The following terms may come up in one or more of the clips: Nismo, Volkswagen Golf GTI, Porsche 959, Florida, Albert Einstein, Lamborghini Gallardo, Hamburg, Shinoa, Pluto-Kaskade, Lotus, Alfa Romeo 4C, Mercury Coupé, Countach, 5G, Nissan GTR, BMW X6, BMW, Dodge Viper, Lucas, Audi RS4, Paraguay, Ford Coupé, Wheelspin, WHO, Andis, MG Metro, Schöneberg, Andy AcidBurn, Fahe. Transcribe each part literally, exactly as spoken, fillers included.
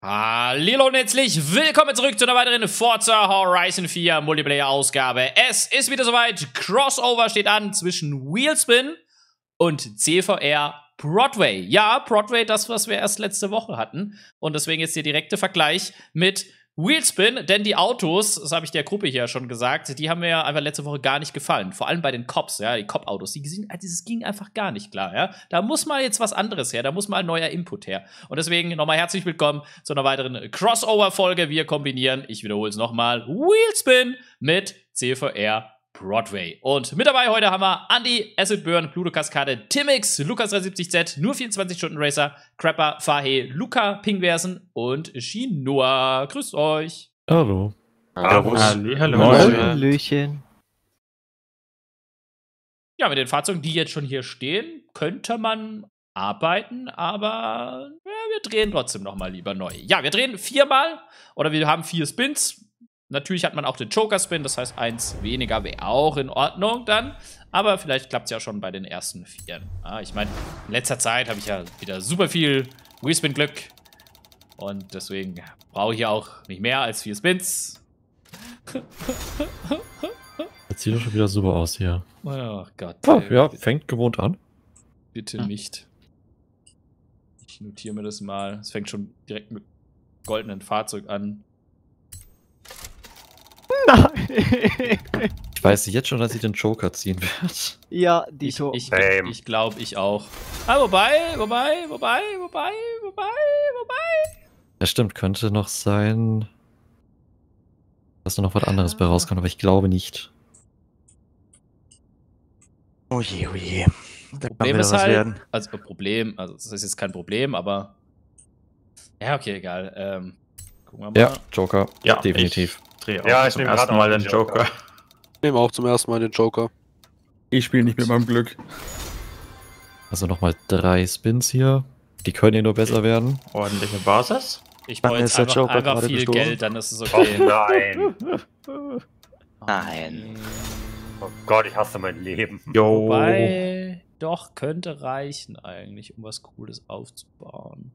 Hallo und herzlich willkommen zurück zu einer weiteren Forza Horizon vier Multiplayer-Ausgabe. Es ist wieder soweit, Crossover steht an zwischen Wheelspin und C V R Broadway. Ja, Broadway, das, was wir erst letzte Woche hatten. Und deswegen jetzt der direkte Vergleich mit Wheelspin, denn die Autos, das habe ich der Gruppe hier schon gesagt, die haben mir ja einfach letzte Woche gar nicht gefallen. Vor allem bei den Cops, ja, die Cop-Autos, die sind, das ging einfach gar nicht klar, ja. Da muss mal jetzt was anderes her, da muss mal ein neuer Input her. Und deswegen nochmal herzlich willkommen zu einer weiteren Crossover-Folge. Wir kombinieren, ich wiederhole es nochmal, Wheelspin mit C V R Broadway. Und mit dabei heute haben wir Andy AcidBurn, Pluto-Kaskade, Timix, Lucas drei siebzig Z, nur vierundzwanzig Stunden Racer, Crapper, Fahe, Luca, Pingversen und Shinoa. Grüßt euch. Hallo. Hallo. Hallo. Hallöchen. Ja, mit den Fahrzeugen, die jetzt schon hier stehen, könnte man arbeiten, aber ja, wir drehen trotzdem nochmal lieber neu. Ja, wir drehen viermal oder wir haben vier Spins. Natürlich hat man auch den Joker-Spin, das heißt, eins weniger wäre auch in Ordnung dann. Aber vielleicht klappt es ja schon bei den ersten vier. Ah, ich meine, in letzter Zeit habe ich ja wieder super viel Wheelspin-Glück. Und deswegen brauche ich auch nicht mehr als vier Spins. Das sieht doch schon wieder super aus hier. Oh Gott. Oh, ja, fängt gewohnt an. Bitte nicht. Ich notiere mir das mal. Es fängt schon direkt mit goldenen Fahrzeug an. Nein. Ich weiß jetzt schon, dass ich den Joker ziehen werde. Ja, die Ich, ich, ich, ich glaube, ich auch. Ah, wobei, wobei, wobei, wobei, wobei, wobei. Ja, stimmt, könnte noch sein, dass da noch was anderes bei rauskommt, aber ich glaube nicht. Oh je, oh je. Da Problem ist halt, werden. also Problem, also das ist jetzt kein Problem, aber ja, okay, egal. Ähm, gucken wir mal. Ja, Joker, ja, definitiv. Ich. Ja, ich nehme gerade mal den Joker. Joker. Ich nehme auch zum ersten Mal den Joker. Ich spiele nicht mit meinem Glück. Also nochmal drei Spins hier. Die können ja nur besser werden. Ordentliche Basis. Ich brauche jetzt einfach, einfach viel gestoßen. Geld, dann ist es okay. Oh nein. Nein. Oh Gott, ich hasse mein Leben. Jo. Wobei, doch, könnte reichen eigentlich, um was Cooles aufzubauen.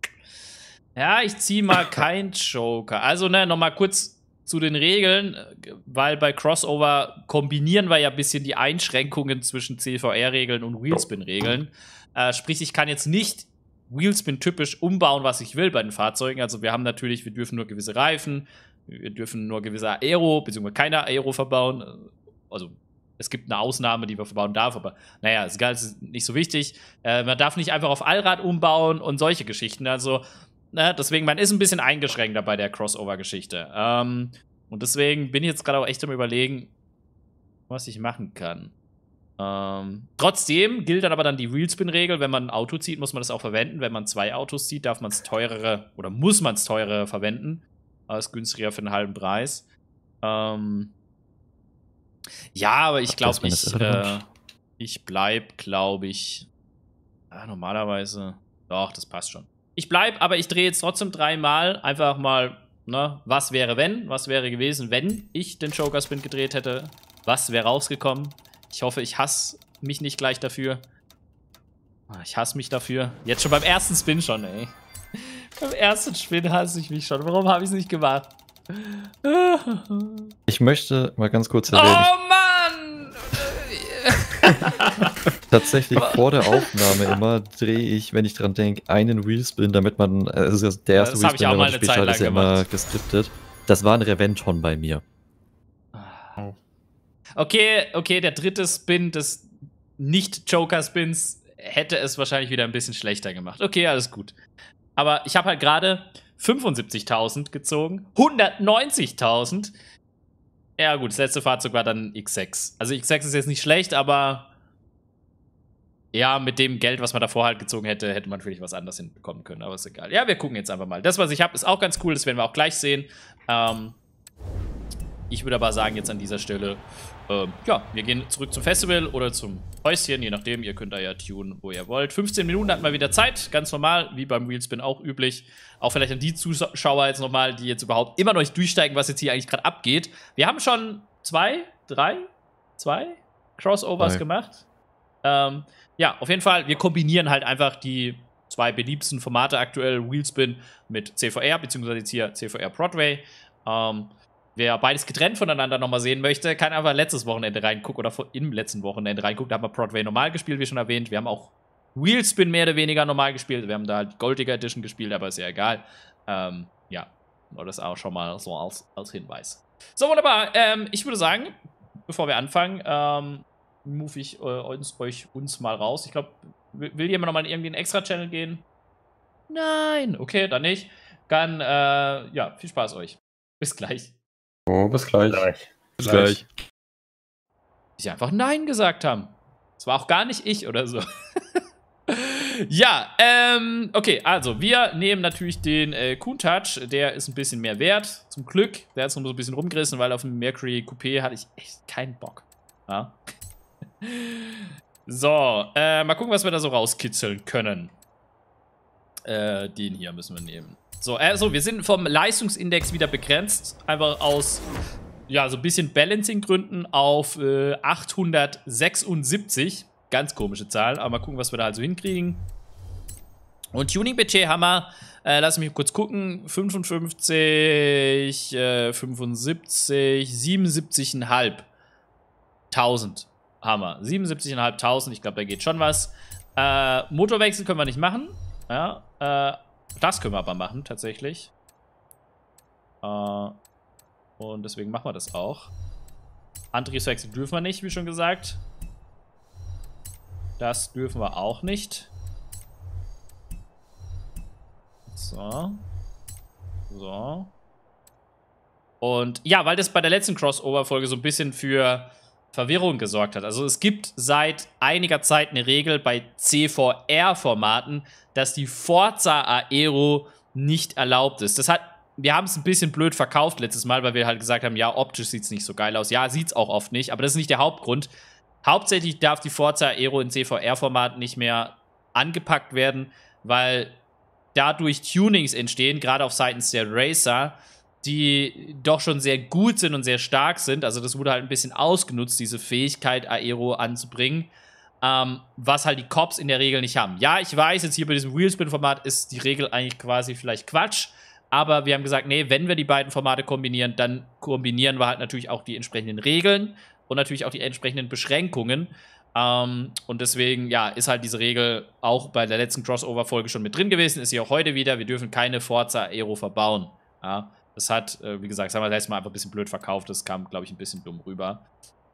Ja, ich ziehe mal keinen Joker. Also, ne, nochmal kurz zu den Regeln, weil bei Crossover kombinieren wir ja ein bisschen die Einschränkungen zwischen C V R-Regeln und Wheelspin-Regeln. Äh, sprich, ich kann jetzt nicht Wheelspin-typisch umbauen, was ich will bei den Fahrzeugen. Also wir haben natürlich, wir dürfen nur gewisse Reifen, wir dürfen nur gewisse Aero, beziehungsweise keine Aero verbauen. Also es gibt eine Ausnahme, die man verbauen darf, aber naja, ist egal, ist nicht so wichtig. Äh, man darf nicht einfach auf Allrad umbauen und solche Geschichten. Also deswegen, man ist ein bisschen eingeschränkter bei der Crossover-Geschichte. Ähm, und deswegen bin ich jetzt gerade auch echt am Überlegen, was ich machen kann. Ähm, trotzdem gilt dann aber dann die Wheelspin-Regel. Wenn man ein Auto zieht, muss man das auch verwenden. Wenn man zwei Autos zieht, darf man es teurere oder muss man es teurere verwenden. Aber es ist günstiger für einen halben Preis. Ähm, ja, aber ich glaube, ich, äh, ich bleib, glaube ich, ja, normalerweise. Doch, das passt schon. Ich bleib, aber ich drehe jetzt trotzdem dreimal einfach mal, ne, was wäre wenn, was wäre gewesen, wenn ich den Joker-Spin gedreht hätte, was wäre rausgekommen. Ich hoffe, ich hasse mich nicht gleich dafür. Ich hasse mich dafür. Jetzt schon beim ersten Spin schon, ey. Beim ersten Spin hasse ich mich schon. Warum habe ich es nicht gemacht? Ich möchte mal ganz kurz erwähnen. Oh Mann! Tatsächlich vor der Aufnahme immer drehe ich, wenn ich dran denke, einen Wheelspin, damit man, also der erste das Wheelspin, ich auch mal eine Zeit lang ist ja immer geskriptet. Das war ein Reventon bei mir. Okay, okay, der dritte Spin des Nicht-Joker-Spins hätte es wahrscheinlich wieder ein bisschen schlechter gemacht. Okay, alles gut. Aber ich habe halt gerade fünfundsiebzigtausend gezogen, hundertneunzigtausend. Ja gut, das letzte Fahrzeug war dann X sechs. Also X sechs ist jetzt nicht schlecht, aber ja, mit dem Geld, was man davor halt gezogen hätte, hätte man natürlich was anderes hinbekommen können, aber ist egal. Ja, wir gucken jetzt einfach mal. Das, was ich habe, ist auch ganz cool, das werden wir auch gleich sehen. Ähm, ich würde aber sagen, jetzt an dieser Stelle, ähm, ja, wir gehen zurück zum Festival oder zum Häuschen, je nachdem, ihr könnt da ja tunen, wo ihr wollt. fünfzehn Minuten hat mal wieder Zeit, ganz normal, wie beim Wheelspin auch üblich. Auch vielleicht an die Zuschauer jetzt nochmal, die jetzt überhaupt immer noch nicht durchsteigen, was jetzt hier eigentlich gerade abgeht. Wir haben schon zwei, drei, zwei Crossovers Hi. gemacht. Ähm, ja, auf jeden Fall, wir kombinieren halt einfach die zwei beliebtesten Formate aktuell, Wheelspin mit C V R, beziehungsweise jetzt hier C V R Broadway. Ähm, wer beides getrennt voneinander nochmal sehen möchte, kann einfach letztes Wochenende reingucken oder vor, im letzten Wochenende reingucken. Da haben wir Broadway normal gespielt, wie schon erwähnt. Wir haben auch Wheelspin mehr oder weniger normal gespielt. Wir haben da halt die Goldiger Edition gespielt, aber ist ja egal. Ähm, ja, nur das auch schon mal so als, als Hinweis. So, wunderbar. Ähm, ich würde sagen, bevor wir anfangen, ähm, move ich äh, uns, euch uns mal raus. Ich glaube, will jemand nochmal in irgendeinen Extra-Channel gehen? Nein. Okay, dann nicht. Dann, äh, ja, viel Spaß euch. Bis gleich. Oh, bis gleich. Bis gleich. Bis gleich. Die einfach Nein gesagt haben. Das war auch gar nicht ich oder so. Ja, ähm, okay, also wir nehmen natürlich den äh, Countach, der ist ein bisschen mehr wert, zum Glück. Der hat es nur so ein bisschen rumgerissen, weil auf dem Mercury Coupé hatte ich echt keinen Bock. Ja. So, äh, mal gucken, was wir da so rauskitzeln können. Äh, den hier müssen wir nehmen. So, äh, so, wir sind vom Leistungsindex wieder begrenzt, einfach aus, ja, so ein bisschen Balancing-Gründen auf äh, achthundertsechsundsiebzig. Ganz komische Zahl, aber mal gucken, was wir da also hinkriegen. Und Tuning-Budget haben wir, äh, lass mich kurz gucken, fünfundfünfzig, äh, fünfundsiebzig, siebenundsiebzig Komma fünf tausend haben wir. siebenundsiebzig Komma fünf tausend, ich glaube, da geht schon was. Äh, Motorwechsel können wir nicht machen. Ja, äh, das können wir aber machen, tatsächlich. Äh, und deswegen machen wir das auch. Antriebswechsel dürfen wir nicht, wie schon gesagt. Das dürfen wir auch nicht. So. So. Und ja, weil das bei der letzten Crossover-Folge so ein bisschen für Verwirrung gesorgt hat. Also es gibt seit einiger Zeit eine Regel bei C V R-Formaten, dass die Forza Aero nicht erlaubt ist. Das hat, wir haben es ein bisschen blöd verkauft letztes Mal, weil wir halt gesagt haben, ja, optisch sieht es nicht so geil aus. Ja, sieht es auch oft nicht, aber das ist nicht der Hauptgrund. Hauptsächlich darf die Forza Aero in C V R-Format nicht mehr angepackt werden, weil dadurch Tunings entstehen, gerade auf Seiten der Racer, die doch schon sehr gut sind und sehr stark sind. Also das wurde halt ein bisschen ausgenutzt, diese Fähigkeit Aero anzubringen, ähm, was halt die Cops in der Regel nicht haben. Ja, ich weiß, jetzt hier bei diesem Wheelspin-Format ist die Regel eigentlich quasi vielleicht Quatsch, aber wir haben gesagt, nee, wenn wir die beiden Formate kombinieren, dann kombinieren wir halt natürlich auch die entsprechenden Regeln. Und natürlich auch die entsprechenden Beschränkungen. Ähm, und deswegen, ja, ist halt diese Regel auch bei der letzten Crossover-Folge schon mit drin gewesen. Ist sie auch heute wieder. Wir dürfen keine Forza Aero verbauen. Ja, das hat, äh, wie gesagt, das haben wir letztes Mal einfach ein bisschen blöd verkauft. Das kam, glaube ich, ein bisschen dumm rüber.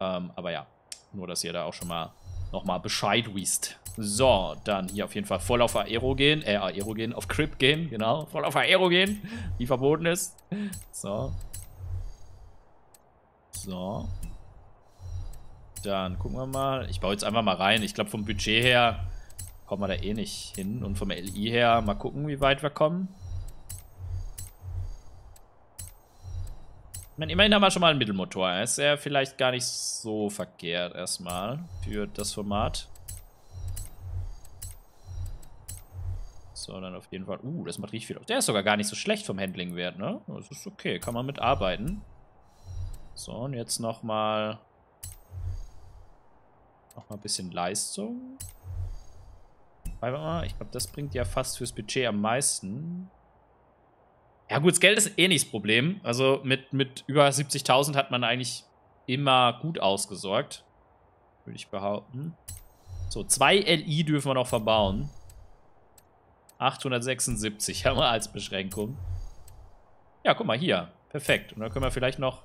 Ähm, aber ja, nur, dass ihr da auch schon mal nochmal Bescheid wisst. So, dann hier auf jeden Fall voll auf Aero gehen. Äh, Aero gehen, auf Crip gehen, genau. Voll auf Aero gehen, die verboten ist. So. So. Dann gucken wir mal. Ich baue jetzt einfach mal rein. Ich glaube, vom Budget her kommen wir da eh nicht hin. Und vom L I her mal gucken, wie weit wir kommen. Ich meine, immerhin haben wir schon mal einen Mittelmotor. Ist ja vielleicht gar nicht so verkehrt erstmal für das Format. So, dann auf jeden Fall. Uh, das macht richtig viel aus. Der ist sogar gar nicht so schlecht vom Handlingwert, ne? Das ist okay. Kann man mitarbeiten. So, und jetzt nochmal. Noch mal ein bisschen Leistung. Warte mal, ich glaube, das bringt ja fast fürs Budget am meisten. Ja gut, das Geld ist eh nicht das Problem. Also mit, mit über siebzigtausend hat man eigentlich immer gut ausgesorgt. Würde ich behaupten. So, zwei L I dürfen wir noch verbauen. achthundertsechsundsiebzig haben wir als Beschränkung. Ja, guck mal hier. Perfekt. Und dann können wir vielleicht noch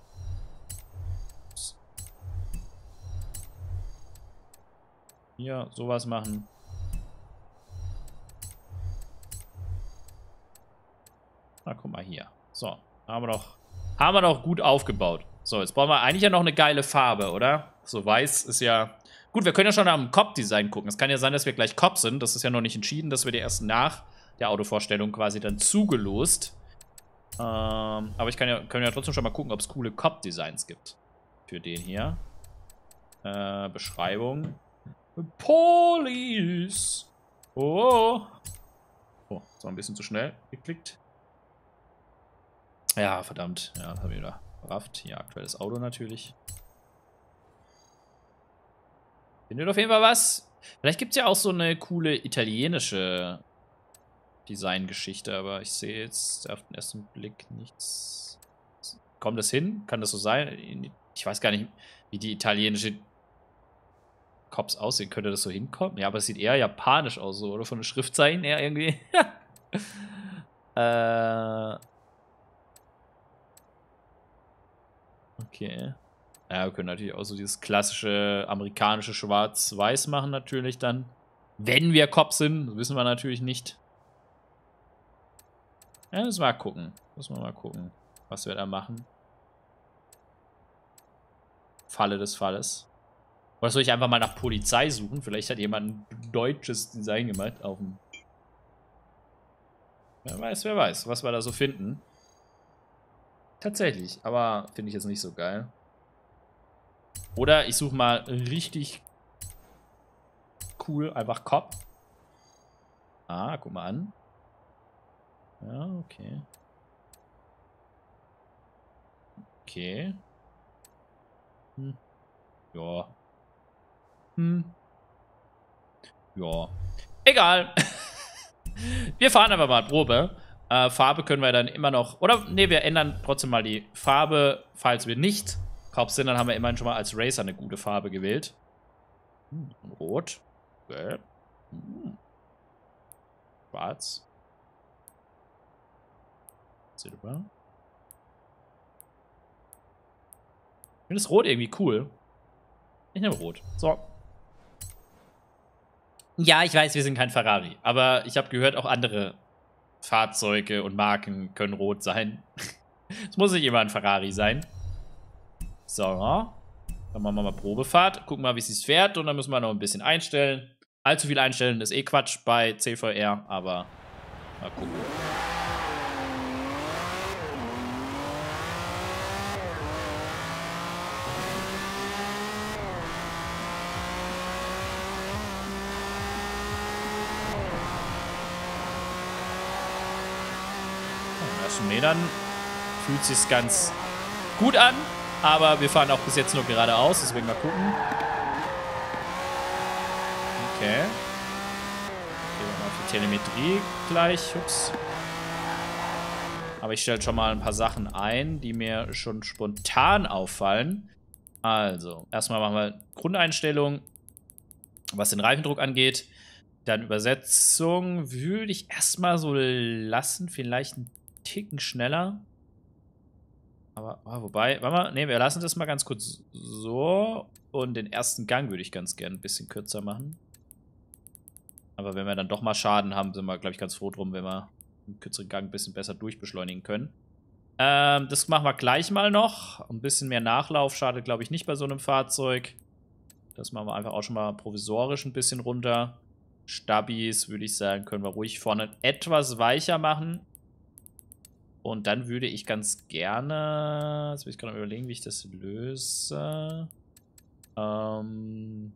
hier sowas machen. Na, guck mal hier. So, haben wir doch, haben wir doch gut aufgebaut. So, jetzt brauchen wir eigentlich ja noch eine geile Farbe, oder? So weiß ist ja... Gut, wir können ja schon am Cop-Design gucken. Es kann ja sein, dass wir gleich Cop sind. Das ist ja noch nicht entschieden, dass wir die erst nach der Autovorstellung quasi dann zugelost. Ähm, aber ich kann ja, können ja trotzdem schon mal gucken, ob es coole Cop-Designs gibt. Für den hier. Äh, Beschreibung. Police! Oh! Oh, das war ein bisschen zu schnell geklickt. Ja, verdammt. Ja, das habe ich wieder gerafft. Hier, aktuelles Auto natürlich. Findet auf jeden Fall was. Vielleicht gibt es ja auch so eine coole italienische Designgeschichte, aber ich sehe jetzt auf den ersten Blick nichts. Kommt das hin? Kann das so sein? Ich weiß gar nicht, wie die italienische Cops aussehen. Könnte das so hinkommen? Ja, aber es sieht eher japanisch aus, so, oder? Von den Schriftzeichen eher irgendwie. äh. Okay. Ja, wir können natürlich auch so dieses klassische amerikanische Schwarz-Weiß machen, natürlich dann. Wenn wir Cops sind, das wissen wir natürlich nicht. Ja, müssen wir mal gucken. Müssen wir mal gucken, was wir da machen. Falle des Falles. Oder soll ich einfach mal nach Polizei suchen? Vielleicht hat jemand ein deutsches Design gemacht auf dem. Wer weiß, wer weiß, was wir da so finden. Tatsächlich, aber finde ich jetzt nicht so geil. Oder ich suche mal richtig cool, einfach Cop. Ah, guck mal an. Ja, okay. Okay. Hm. Ja. Hm. Ja. Egal. Wir fahren aber mal Probe. Äh, Farbe können wir dann immer noch... Oder, nee, wir ändern trotzdem mal die Farbe, falls wir nicht Cops sind. Dann haben wir immerhin schon mal als Racer eine gute Farbe gewählt. Hm. Rot. Gelb. Hm. Schwarz. Silber. Ich finde das Rot irgendwie cool. Ich nehme Rot. So. Ja, ich weiß, wir sind kein Ferrari. Aber ich habe gehört, auch andere Fahrzeuge und Marken können rot sein. Es muss nicht immer ein Ferrari sein. So. Dann machen wir mal Probefahrt. Gucken mal, wie es fährt. Und dann müssen wir noch ein bisschen einstellen. Allzu viel einstellen ist eh Quatsch bei C V R. Aber mal gucken. Metern fühlt sich ganz gut an, aber wir fahren auch bis jetzt nur geradeaus, deswegen mal gucken. Okay. Gehen wir mal auf die Telemetrie gleich. Ups. Aber ich stelle schon mal ein paar Sachen ein, die mir schon spontan auffallen. Also, erstmal machen wir Grundeinstellungen, was den Reifendruck angeht. Dann Übersetzung würde ich erstmal so lassen, vielleicht ein Ticken schneller. Aber, oh, wobei, warte mal, ne, wir lassen das mal ganz kurz so. Und den ersten Gang würde ich ganz gerne ein bisschen kürzer machen. Aber wenn wir dann doch mal Schaden haben, sind wir, glaube ich, ganz froh drum, wenn wir einen kürzeren Gang ein bisschen besser durchbeschleunigen können. Ähm, das machen wir gleich mal noch. Ein bisschen mehr Nachlauf schadet, glaube ich, nicht bei so einem Fahrzeug. Das machen wir einfach auch schon mal provisorisch ein bisschen runter. Stabis, würde ich sagen, können wir ruhig vorne etwas weicher machen. Und dann würde ich ganz gerne, jetzt will ich gerade überlegen, wie ich das löse. Ähm,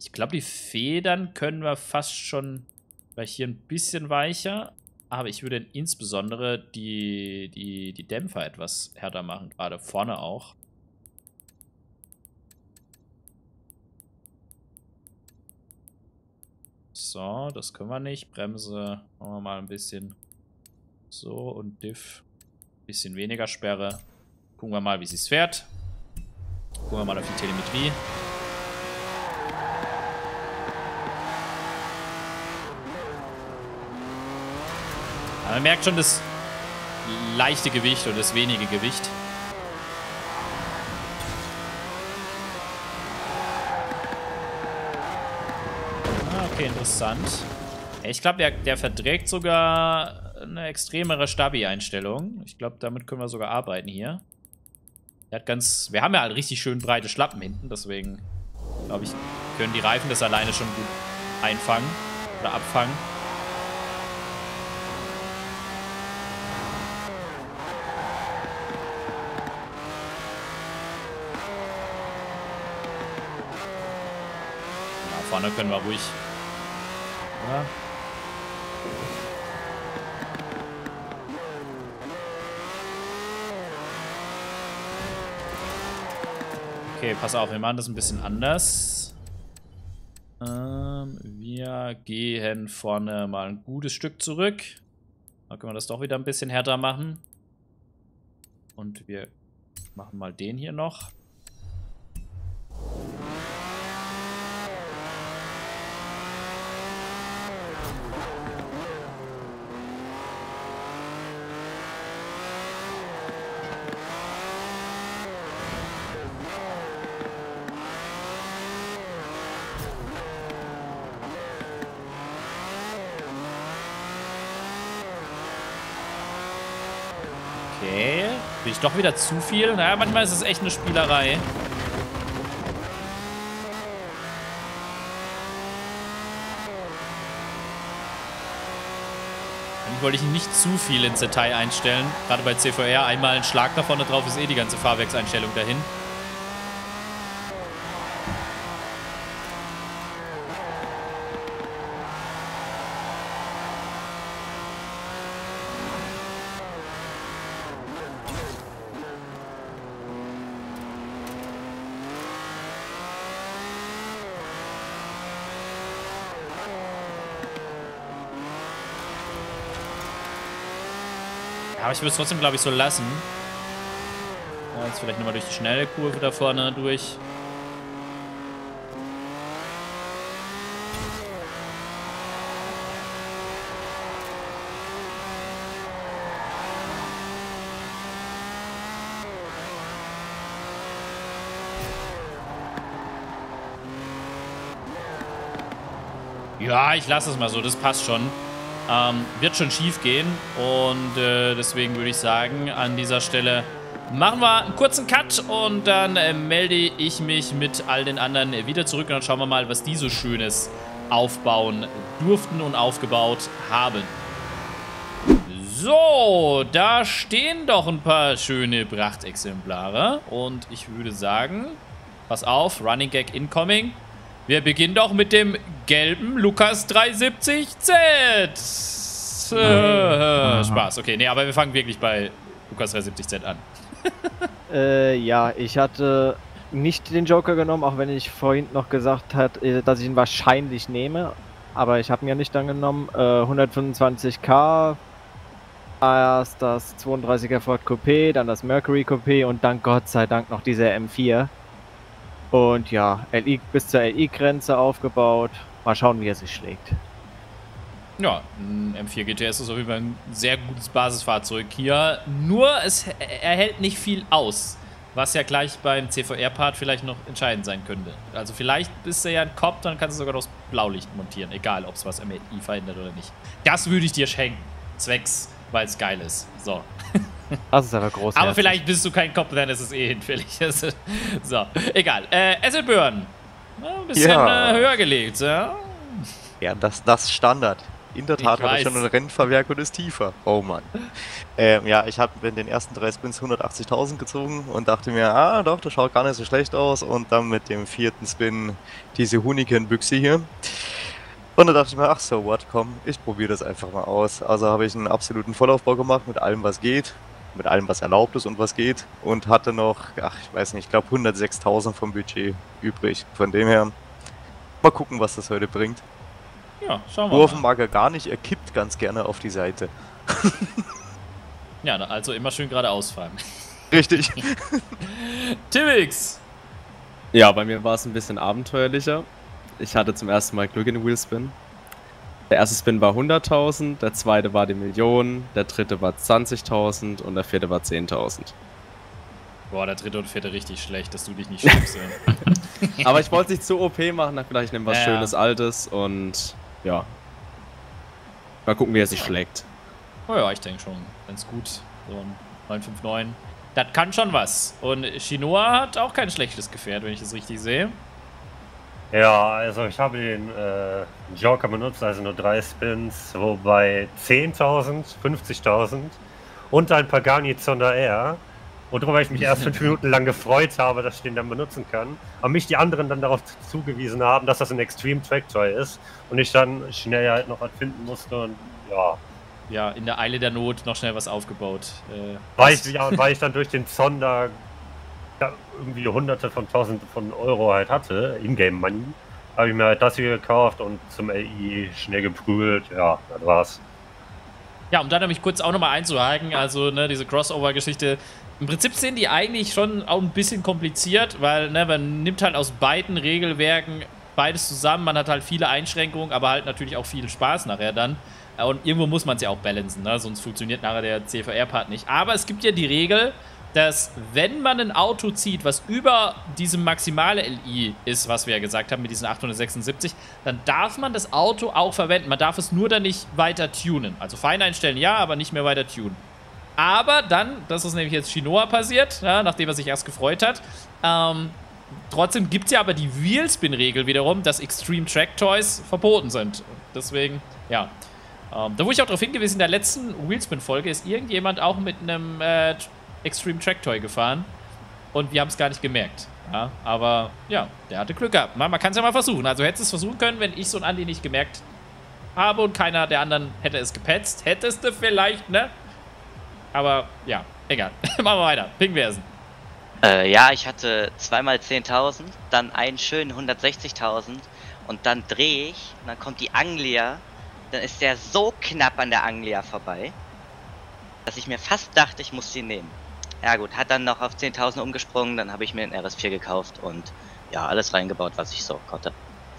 ich glaube, die Federn können wir fast schon vielleicht hier ein bisschen weicher. Aber ich würde insbesondere die, die, die Dämpfer etwas härter machen, gerade vorne auch. So, das können wir nicht. Bremse machen wir mal ein bisschen. So, und Diff. Bisschen weniger Sperre. Gucken wir mal, wie sie es fährt. Gucken wir mal auf die Telemetrie. Aber man merkt schon das leichte Gewicht und das wenige Gewicht. Ah, okay, interessant. Ich glaube, der, der verträgt sogar eine extremere Stabi-Einstellung. Ich glaube, damit können wir sogar arbeiten hier. Der hat ganz, wir haben ja halt richtig schön breite Schlappen hinten, deswegen glaube ich, können die Reifen das alleine schon gut einfangen oder abfangen. Ja, vorne können wir ruhig. Ja. Okay, pass auf, wir machen das ein bisschen anders. Ähm, wir gehen vorne mal ein gutes Stück zurück. Dann können wir das doch wieder ein bisschen härter machen. Und wir machen mal den hier noch. Okay. Bin ich doch wieder zu viel? Naja, manchmal ist es echt eine Spielerei. Eigentlich wollte ich nicht zu viel ins Detail einstellen. Gerade bei C V R einmal ein Schlag da vorne drauf ist eh die ganze Fahrwerkseinstellung dahin. Aber ich würde es trotzdem, glaube ich, so lassen. Ja, jetzt vielleicht nochmal durch die schnelle Kurve da vorne durch. Ja, ich lasse es mal so, das passt schon. Ähm, wird schon schief gehen und äh, deswegen würde ich sagen, an dieser Stelle machen wir einen kurzen Cut und dann äh, melde ich mich mit all den anderen wieder zurück und dann schauen wir mal, was die so Schönes aufbauen durften und aufgebaut haben. So, da stehen doch ein paar schöne Prachtexemplare und ich würde sagen, pass auf, Running Gag incoming. Wir beginnen doch mit dem gelben Lucas drei siebzig Z. Äh, Spaß, okay. Nee, aber wir fangen wirklich bei Lucas drei siebzig Z an. äh, ja, ich hatte nicht den Joker genommen, auch wenn ich vorhin noch gesagt hatte, dass ich ihn wahrscheinlich nehme. Aber ich habe ihn ja nicht dann genommen. Äh, hundertfünfundzwanzig K, erst das zweiunddreißiger Ford Coupé, dann das Mercury Coupé und dann Gott sei Dank noch dieser M vier. Und ja, L I, bis zur L I-Grenze aufgebaut. Mal schauen, wie er sich schlägt. Ja, ein M vier G T S ist auf jeden Fall ein sehr gutes Basisfahrzeug hier. Nur, es erhält nicht viel aus. Was ja gleich beim C V R-Part vielleicht noch entscheidend sein könnte. Also vielleicht bist du ja ein Cop, dann kannst du sogar noch das Blaulicht montieren. Egal, ob es was am L I verändert oder nicht. Das würde ich dir schenken. Zwecks, weil es geil ist. So. Das ist aber großartig. Aber vielleicht bist du kein Kopf, dann ist es eh hinfällig. So, egal. Äh, AcidBurn. Ein bisschen ja. äh, höher gelegt, ja? Ja, das das Standard. In der Tat habe ich schon eine Rennverwerkung ist tiefer. Oh Mann. ähm, ja, ich habe in den ersten drei Spins hundertachtzigtausend gezogen und dachte mir, ah doch, das schaut gar nicht so schlecht aus. Und dann mit dem vierten Spin diese Huniken-Büchse hier. Und da dachte ich mir, ach so, what, komm, ich probiere das einfach mal aus. Also habe ich einen absoluten Vollaufbau gemacht mit allem, was geht. Mit allem, was erlaubt ist und was geht. Und hatte noch, ach, ich weiß nicht, ich glaube hundertsechstausend vom Budget übrig. Von dem her, mal gucken, was das heute bringt. Ja, schauen wir mal. Wurfen mag er gar nicht, er kippt ganz gerne auf die Seite. Ja, also immer schön geradeaus fahren. Richtig. Timix! Ja, bei mir war es ein bisschen abenteuerlicher. Ich hatte zum ersten Mal Glück in den Wheelspin. Der erste Spin war hunderttausend, der zweite war die Million, der dritte war zwanzigtausend und der vierte war zehntausend. Boah, der dritte und vierte richtig schlecht, dass du dich nicht schiebst. Aber ich wollte es nicht zu O P machen, dann vielleicht nehmen wir was ja. Schönes, Altes und ja. Mal gucken, wie er sich schlägt. Oh ja, ich denke schon, ganz gut. So ein neun fünf neun, das kann schon was. Und Shinoa hat auch kein schlechtes Gefährt, wenn ich das richtig sehe. Ja, also ich habe den äh, Joker benutzt, also nur drei Spins, wobei zehntausend, fünfzigtausend und ein Pagani Zonda Air, worüber ich mich erst fünf Minuten lang gefreut habe, dass ich den dann benutzen kann, aber mich die anderen dann darauf zugewiesen haben, dass das ein Extreme Track Toy ist und ich dann schnell halt noch was finden musste und ja. Ja, in der Eile der Not noch schnell was aufgebaut. Äh, weil, ich, ja, weil ich dann durch den Zonda irgendwie hunderte von tausenden von Euro halt hatte, in-game Money, habe ich mir halt das hier gekauft und zum L I schnell geprügelt, ja, das war's. Ja, um da nämlich kurz auch nochmal einzuhaken, also ne, diese Crossover-Geschichte, im Prinzip sind die eigentlich schon auch ein bisschen kompliziert, weil ne, man nimmt halt aus beiden Regelwerken beides zusammen, man hat halt viele Einschränkungen, aber halt natürlich auch viel Spaß nachher dann. Und irgendwo muss man es ja auch balancen, ne? Sonst funktioniert nachher der C V R-Part nicht. Aber es gibt ja die Regel, dass wenn man ein Auto zieht, was über diesem maximale L I ist, was wir ja gesagt haben mit diesen achthundertsechsundsiebzig, dann darf man das Auto auch verwenden. Man darf es nur dann nicht weiter tunen. Also fein einstellen, ja, aber nicht mehr weiter tunen. Aber dann, das ist nämlich jetzt Shinoa passiert, ja, nachdem er sich erst gefreut hat, ähm, trotzdem gibt es ja aber die Wheelspin-Regel wiederum, dass Extreme Track Toys verboten sind. Und deswegen, ja... Um, da wurde ich auch darauf hingewiesen, in der letzten Wheelspin-Folge ist irgendjemand auch mit einem äh, Extreme Track Toy gefahren und wir haben es gar nicht gemerkt. Ja? Aber ja, der hatte Glück gehabt. Man, man kann es ja mal versuchen. Also hättest du es versuchen können, wenn ich so einen Andi nicht gemerkt habe und keiner der anderen hätte es gepetzt. Hättest du vielleicht, ne? Aber ja, egal. Machen wir weiter. Pingversen. Äh, ja, ich hatte zweimal zehntausend, dann einen schönen hundertsechzigtausend und dann drehe ich und dann kommt die Anglia. Dann ist der so knapp an der Anglia vorbei, dass ich mir fast dachte, ich muss sie nehmen. Ja gut, hat dann noch auf zehntausend umgesprungen, dann habe ich mir einen R S vier gekauft und ja, alles reingebaut, was ich so konnte.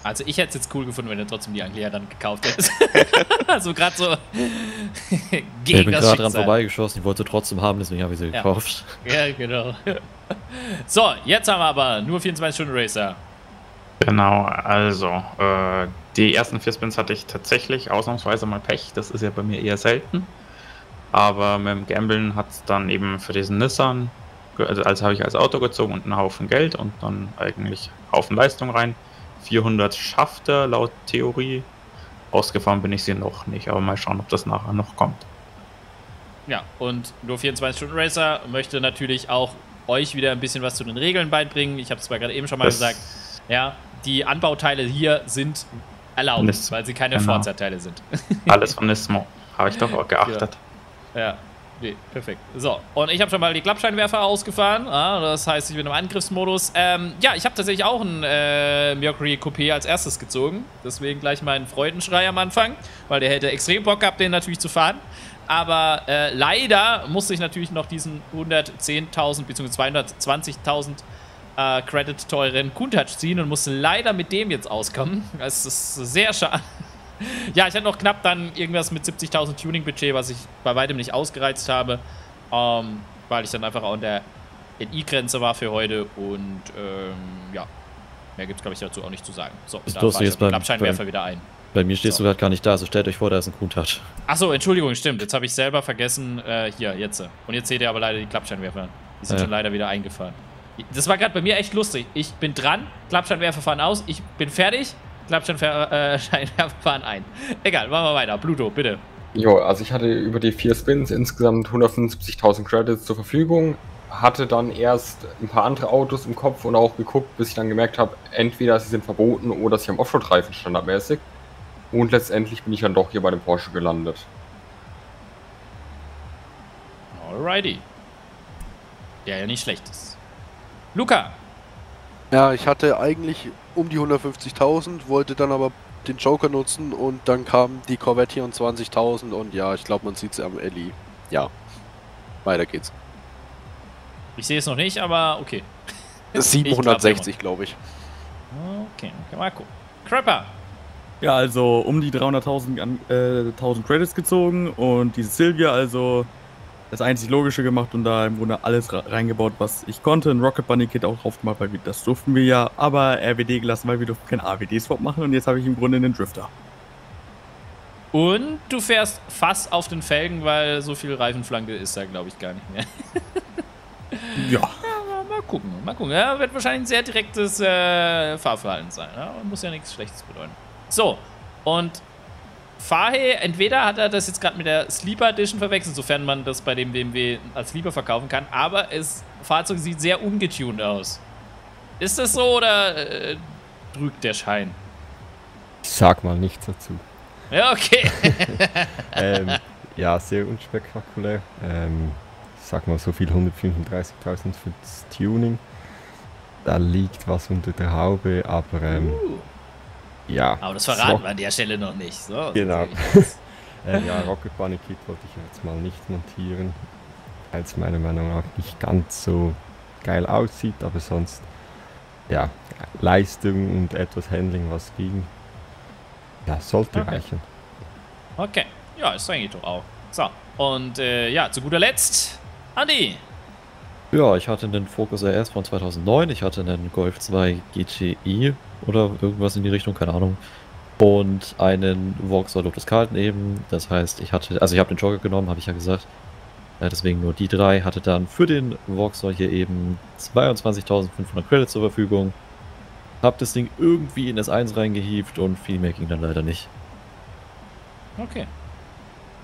Also ich hätte es jetzt cool gefunden, wenn du trotzdem die Anglia dann gekauft hättest. Also gerade so gegen das Schicksal. Ich bin gerade dran vorbeigeschossen, ich wollte trotzdem haben, deswegen habe ich sie ja gekauft. Ja, genau. So, jetzt haben wir aber nur vierundzwanzig Stunden Racer. Genau, also äh, die ersten vier Spins hatte ich tatsächlich ausnahmsweise mal Pech, das ist ja bei mir eher selten, aber mit dem Gambeln hat es dann eben für diesen Nissan, also, also habe ich als Auto gezogen und einen Haufen Geld und dann eigentlich Haufen Leistung rein, vierhundert schafft er laut Theorie, ausgefahren bin ich sie noch nicht, aber mal schauen, ob das nachher noch kommt. Ja, und nur vierundzwanzig Stunden Racer möchte natürlich auch euch wieder ein bisschen was zu den Regeln beibringen, ich habe es zwar gerade eben schon mal das gesagt. Ja, die Anbauteile hier sind erlaubt, Nis weil sie keine genau. Forza-Teile sind. Alles von Nismo, habe ich doch auch geachtet. Ja, ja. Nee, perfekt. So, und ich habe schon mal die Klappscheinwerfer ausgefahren, ah, das heißt, ich bin im Angriffsmodus. Ähm, ja, ich habe tatsächlich auch einen äh, Mercury Coupé als erstes gezogen, deswegen gleich meinen Freudenschrei am Anfang, weil der hätte extrem Bock gehabt, den natürlich zu fahren. Aber äh, leider musste ich natürlich noch diesen hundertzehntausend bzw. zweihundertzwanzigtausend Uh, Credit teuren Countach ziehen und musste leider mit dem jetzt auskommen. Das ist sehr schade. Ja, ich hatte noch knapp dann irgendwas mit siebzigtausend Tuning-Budget, was ich bei weitem nicht ausgereizt habe, um, weil ich dann einfach auch in der N I-Grenze war für heute und ähm, ja, mehr gibt es, glaube ich, dazu auch nicht zu sagen. So, da fahre ich den Klappscheinwerfer wieder ein. Bei mir stehst so. Du gerade gar nicht da, also stellt euch vor, da ist ein Countach. Achso, Entschuldigung, stimmt, jetzt habe ich selber vergessen, äh, hier, jetzt. Und jetzt seht ihr aber leider die Klappscheinwerfer, die sind ja schon leider wieder eingefahren. Das war gerade bei mir echt lustig. Ich bin dran, Klappscheinwerfer fahren aus, ich bin fertig, Klappscheinwerfer fahren ein. Egal, machen wir weiter. Pluto, bitte. Jo, also ich hatte über die vier Spins insgesamt hundertfünfundsiebzigtausend Credits zur Verfügung, hatte dann erst ein paar andere Autos im Kopf und auch geguckt, bis ich dann gemerkt habe, entweder sie sind verboten oder sie haben Offroad-Reifen standardmäßig. Und letztendlich bin ich dann doch hier bei dem Porsche gelandet. Alrighty. Der ja nicht schlecht ist. Luca! Ja, ich hatte eigentlich um die hundertfünfzigtausend, wollte dann aber den Joker nutzen und dann kam die Corvette hier und zwanzigtausend und ja, ich glaube, man sieht es am L I. Ja, weiter geht's. Ich sehe es noch nicht, aber okay. siebenhundertsechzig, glaube ich. Okay, okay, Marco. Crapper! Ja, also um die dreihunderttausend äh, Credits gezogen und diese Silvia, also das einzig Logische gemacht und da im Grunde alles reingebaut, was ich konnte. Ein Rocket Bunny Kit auch drauf gemacht, weil das durften wir ja, aber R W D gelassen, weil wir durften keinen A W D-Swap machen und jetzt habe ich im Grunde einen Drifter. Und du fährst fast auf den Felgen, weil so viel Reifenflanke ist da, glaube ich, gar nicht mehr. Ja. Ja, mal gucken, mal gucken. Ja, wird wahrscheinlich ein sehr direktes äh, Fahrverhalten sein. Ja? Muss ja nichts Schlechtes bedeuten. So, und Fahe, entweder hat er das jetzt gerade mit der Sleeper Edition verwechselt, sofern man das bei dem B M W als Sleeper verkaufen kann, aber das Fahrzeug sieht sehr ungetuned aus. Ist das so oder äh, drückt der Schein? Ich sag mal nichts dazu. Ja, okay. ähm, ja, sehr unspektakulär. Ähm, ich sag mal so viel hundertfünfunddreißigtausend fürs Tuning. Da liegt was unter der Haube, aber ähm, uh. ja. Aber das verraten so. wir an der Stelle noch nicht. So, genau. Äh, ja, Rocket Bunny Kit wollte ich jetzt mal nicht montieren, weil es meiner Meinung nach nicht ganz so geil aussieht, aber sonst ja, Leistung und etwas Handling, was ging, ja, sollte okay. reichen. Okay, ja, ist eigentlich doch auch. So, und äh, ja, zu guter Letzt, Andi. Ja, ich hatte einen Focus R S von zweitausendneun, ich hatte einen Golf zwei G T I oder irgendwas in die Richtung, keine Ahnung. Und einen Vauxhall Lotus-Carlton eben, das heißt, ich hatte, also ich habe den Jogger genommen, habe ich ja gesagt. Ja, deswegen nur die drei, hatte dann für den Vauxhall hier eben zweiundzwanzigtausendfünfhundert Credits zur Verfügung. Hab das Ding irgendwie in das eins reingehievt und viel mehr ging dann leider nicht. Okay.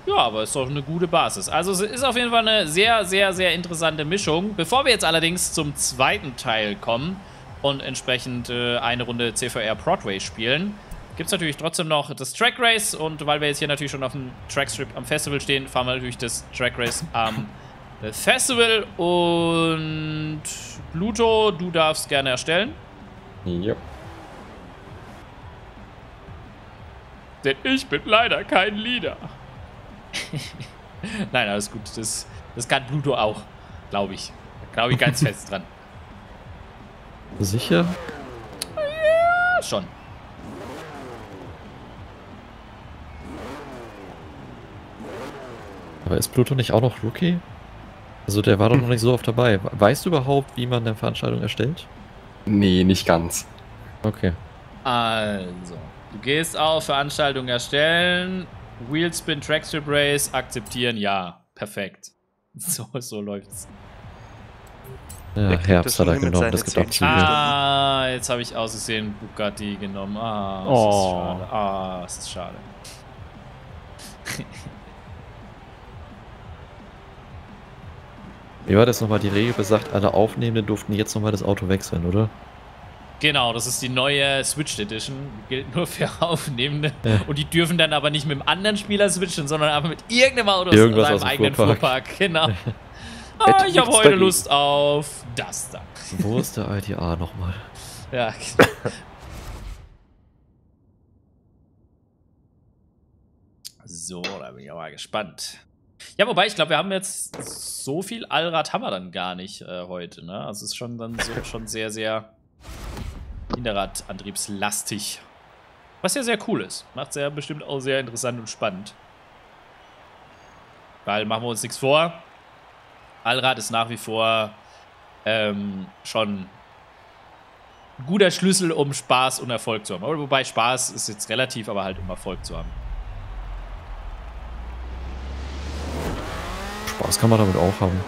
Ja, aber ist doch eine gute Basis. Also es ist auf jeden Fall eine sehr, sehr, sehr interessante Mischung. Bevor wir jetzt allerdings zum zweiten Teil kommen und entsprechend äh, eine Runde C V R Broadway spielen, gibt es natürlich trotzdem noch das Track Race. Und weil wir jetzt hier natürlich schon auf dem Trackstrip am Festival stehen, fahren wir natürlich das Track Race am Festival. Und Pluto, du darfst gerne erstellen. Ja. Denn ich bin leider kein Leader. Nein, alles gut. Das, das kann Pluto auch, glaube ich. Glaube ich ganz fest dran. Sicher? Ja, schon. Aber ist Pluto nicht auch noch Rookie? Also der war doch noch nicht so oft dabei. Weißt du überhaupt, wie man eine Veranstaltung erstellt? Nee, nicht ganz. Okay. Also, du gehst auf Veranstaltung erstellen... Wheelspin, Trackstrip Race, akzeptieren, ja. Perfekt. So, so läuft's. Ja, Herbst hat er genommen, das gibt auch Züge. Ah, jetzt habe ich ausgesehen Bugatti genommen. Ah, das oh. ist schade. Ah, das ist schade. Wie war das nochmal? Die Regel besagt, alle Aufnehmenden durften jetzt nochmal das Auto wechseln, oder? Genau, das ist die neue Switched Edition, gilt nur für Aufnehmende. Ja. Und die dürfen dann aber nicht mit dem anderen Spieler switchen, sondern einfach mit irgendeinem Auto Irgendwas aus seinem eigenen Fuhrpark. Fuhrpark. Genau. Ah, ich habe heute Lust auf das da. Wo ist der I D A nochmal? Ja. So, da bin ich aber gespannt. Ja, wobei, ich glaube, wir haben jetzt so viel Allrad haben wir dann gar nicht äh, heute, ne? Also es ist schon dann so, schon sehr, sehr... Hinterradantriebslastig. Was ja sehr cool ist. Macht es ja bestimmt auch sehr interessant und spannend. Weil, machen wir uns nichts vor, Allrad ist nach wie vor ähm, schon ein guter Schlüssel, um Spaß und Erfolg zu haben. Wobei Spaß ist jetzt relativ, aber halt um Erfolg zu haben. Spaß kann man damit auch haben.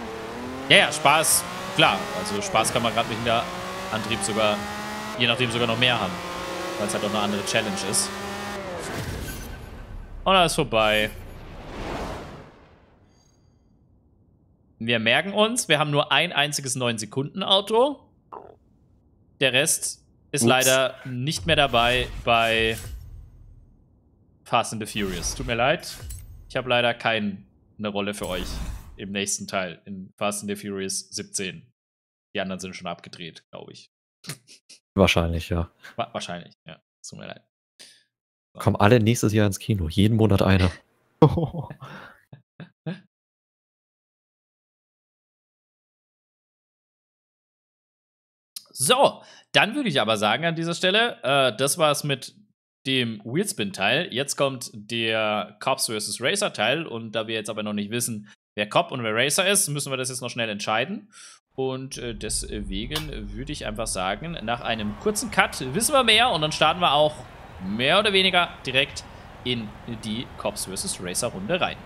Ja, ja, Spaß, klar. Also Spaß kann man gerade mit Hinterradantrieb sogar... Je nachdem sogar noch mehr haben. Weil es halt auch eine andere Challenge ist. Und alles vorbei. Wir merken uns, wir haben nur ein einziges neun-Sekunden-Auto. Der Rest ist Ups. leider nicht mehr dabei bei Fast and the Furious. Tut mir leid. Ich habe leider keine Rolle für euch im nächsten Teil. In Fast and the Furious siebzehn. Die anderen sind schon abgedreht, glaube ich. Wahrscheinlich, ja. Wahrscheinlich, ja. Tut mir leid. So. Kommen alle nächstes Jahr ins Kino. Jeden Monat einer. Oh. So, dann würde ich aber sagen an dieser Stelle, äh, das war's mit dem Wheelspin-Teil. Jetzt kommt der Cops versus. Racer-Teil. Und da wir jetzt aber noch nicht wissen, wer Cop und wer Racer ist, müssen wir das jetzt noch schnell entscheiden. Und deswegen würde ich einfach sagen, nach einem kurzen Cut wissen wir mehr und dann starten wir auch mehr oder weniger direkt in die Cops versus. Racer Runde rein.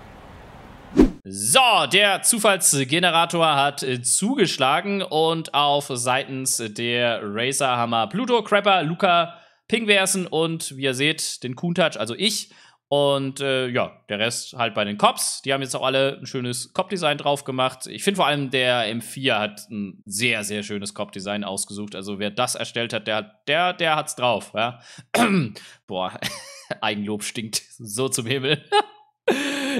So, der Zufallsgenerator hat zugeschlagen und auf seitens der Racer haben wir Pluto, Crapper, Luca, Pingversen und wie ihr seht, den Countach, also ich. Und äh, ja, der Rest halt bei den Cops. Die haben jetzt auch alle ein schönes Cop-Design drauf gemacht. Ich finde vor allem der M vier hat ein sehr, sehr schönes Cop-Design ausgesucht. Also wer das erstellt hat, der, der, der hat's drauf. Ja? Boah, Eigenlob stinkt so zum Himmel.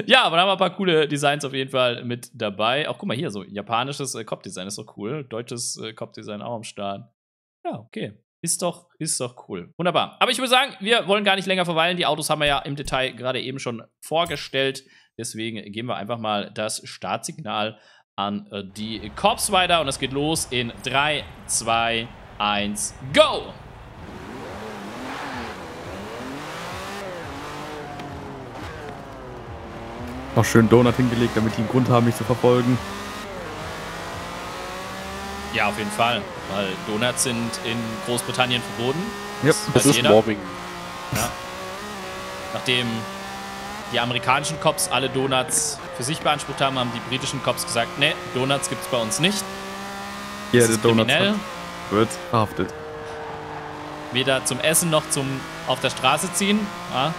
Ja, aber da haben wir ein paar coole Designs auf jeden Fall mit dabei. Auch guck mal hier, so japanisches äh, Cop-Design ist doch cool. Deutsches äh, Cop-Design auch am Start. Ja, okay. Ist doch, ist doch cool. Wunderbar. Aber ich würde sagen, wir wollen gar nicht länger verweilen. Die Autos haben wir ja im Detail gerade eben schon vorgestellt. Deswegen geben wir einfach mal das Startsignal an die Cops weiter. Und es geht los in drei, zwei, eins, go! Noch schön Donut hingelegt, damit die einen Grund haben, mich zu verfolgen. Ja, auf jeden Fall, weil Donuts sind in Großbritannien verboten. Ja, das, das ist Mobbing. Ja. Nachdem die amerikanischen Cops alle Donuts für sich beansprucht haben, haben die britischen Cops gesagt, nee, Donuts gibt's bei uns nicht. Ja, der Donut wird verhaftet. Weder zum Essen noch zum auf der Straße ziehen. Ja.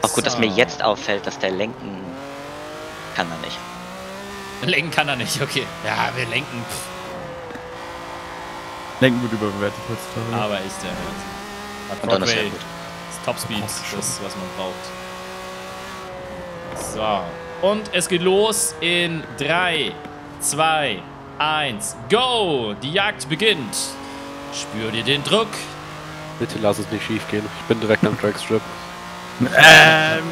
Auch gut, so, dass mir jetzt auffällt, dass der lenken kann er nicht. Lenken kann er nicht, okay. Ja, wir lenken. Lenken wird überbewertet heutzutage. Aber ist der Wert. Und dann ist gut. Das Topspeed, das ist, was man braucht. So. Und es geht los in drei, zwei, eins, go! Die Jagd beginnt. Spür dir den Druck. Bitte lass es nicht schief gehen. Ich bin direkt am Trackstrip. ähm...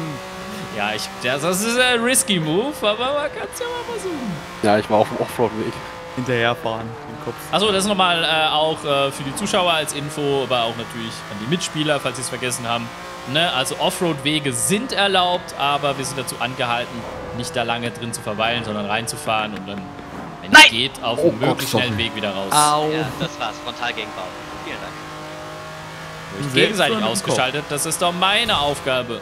Ja, ich, das, das ist ein risky Move, aber man kann es ja mal versuchen. Ja, ich war auf dem Offroad-Weg. Hinterherfahren, den Kopf. Achso, das ist nochmal äh, auch äh, für die Zuschauer als Info, aber auch natürlich an die Mitspieler, falls sie es vergessen haben. Ne? Also Offroad-Wege sind erlaubt, aber wir sind dazu angehalten, nicht da lange drin zu verweilen, sondern reinzufahren und dann, wenn es geht, auf oh, möglichst schnellen Weg wieder raus. Au. Ja, das war's, Frontalgegenbau. Vielen Dank. Gegenseitig ausgeschaltet, das ist doch meine Aufgabe.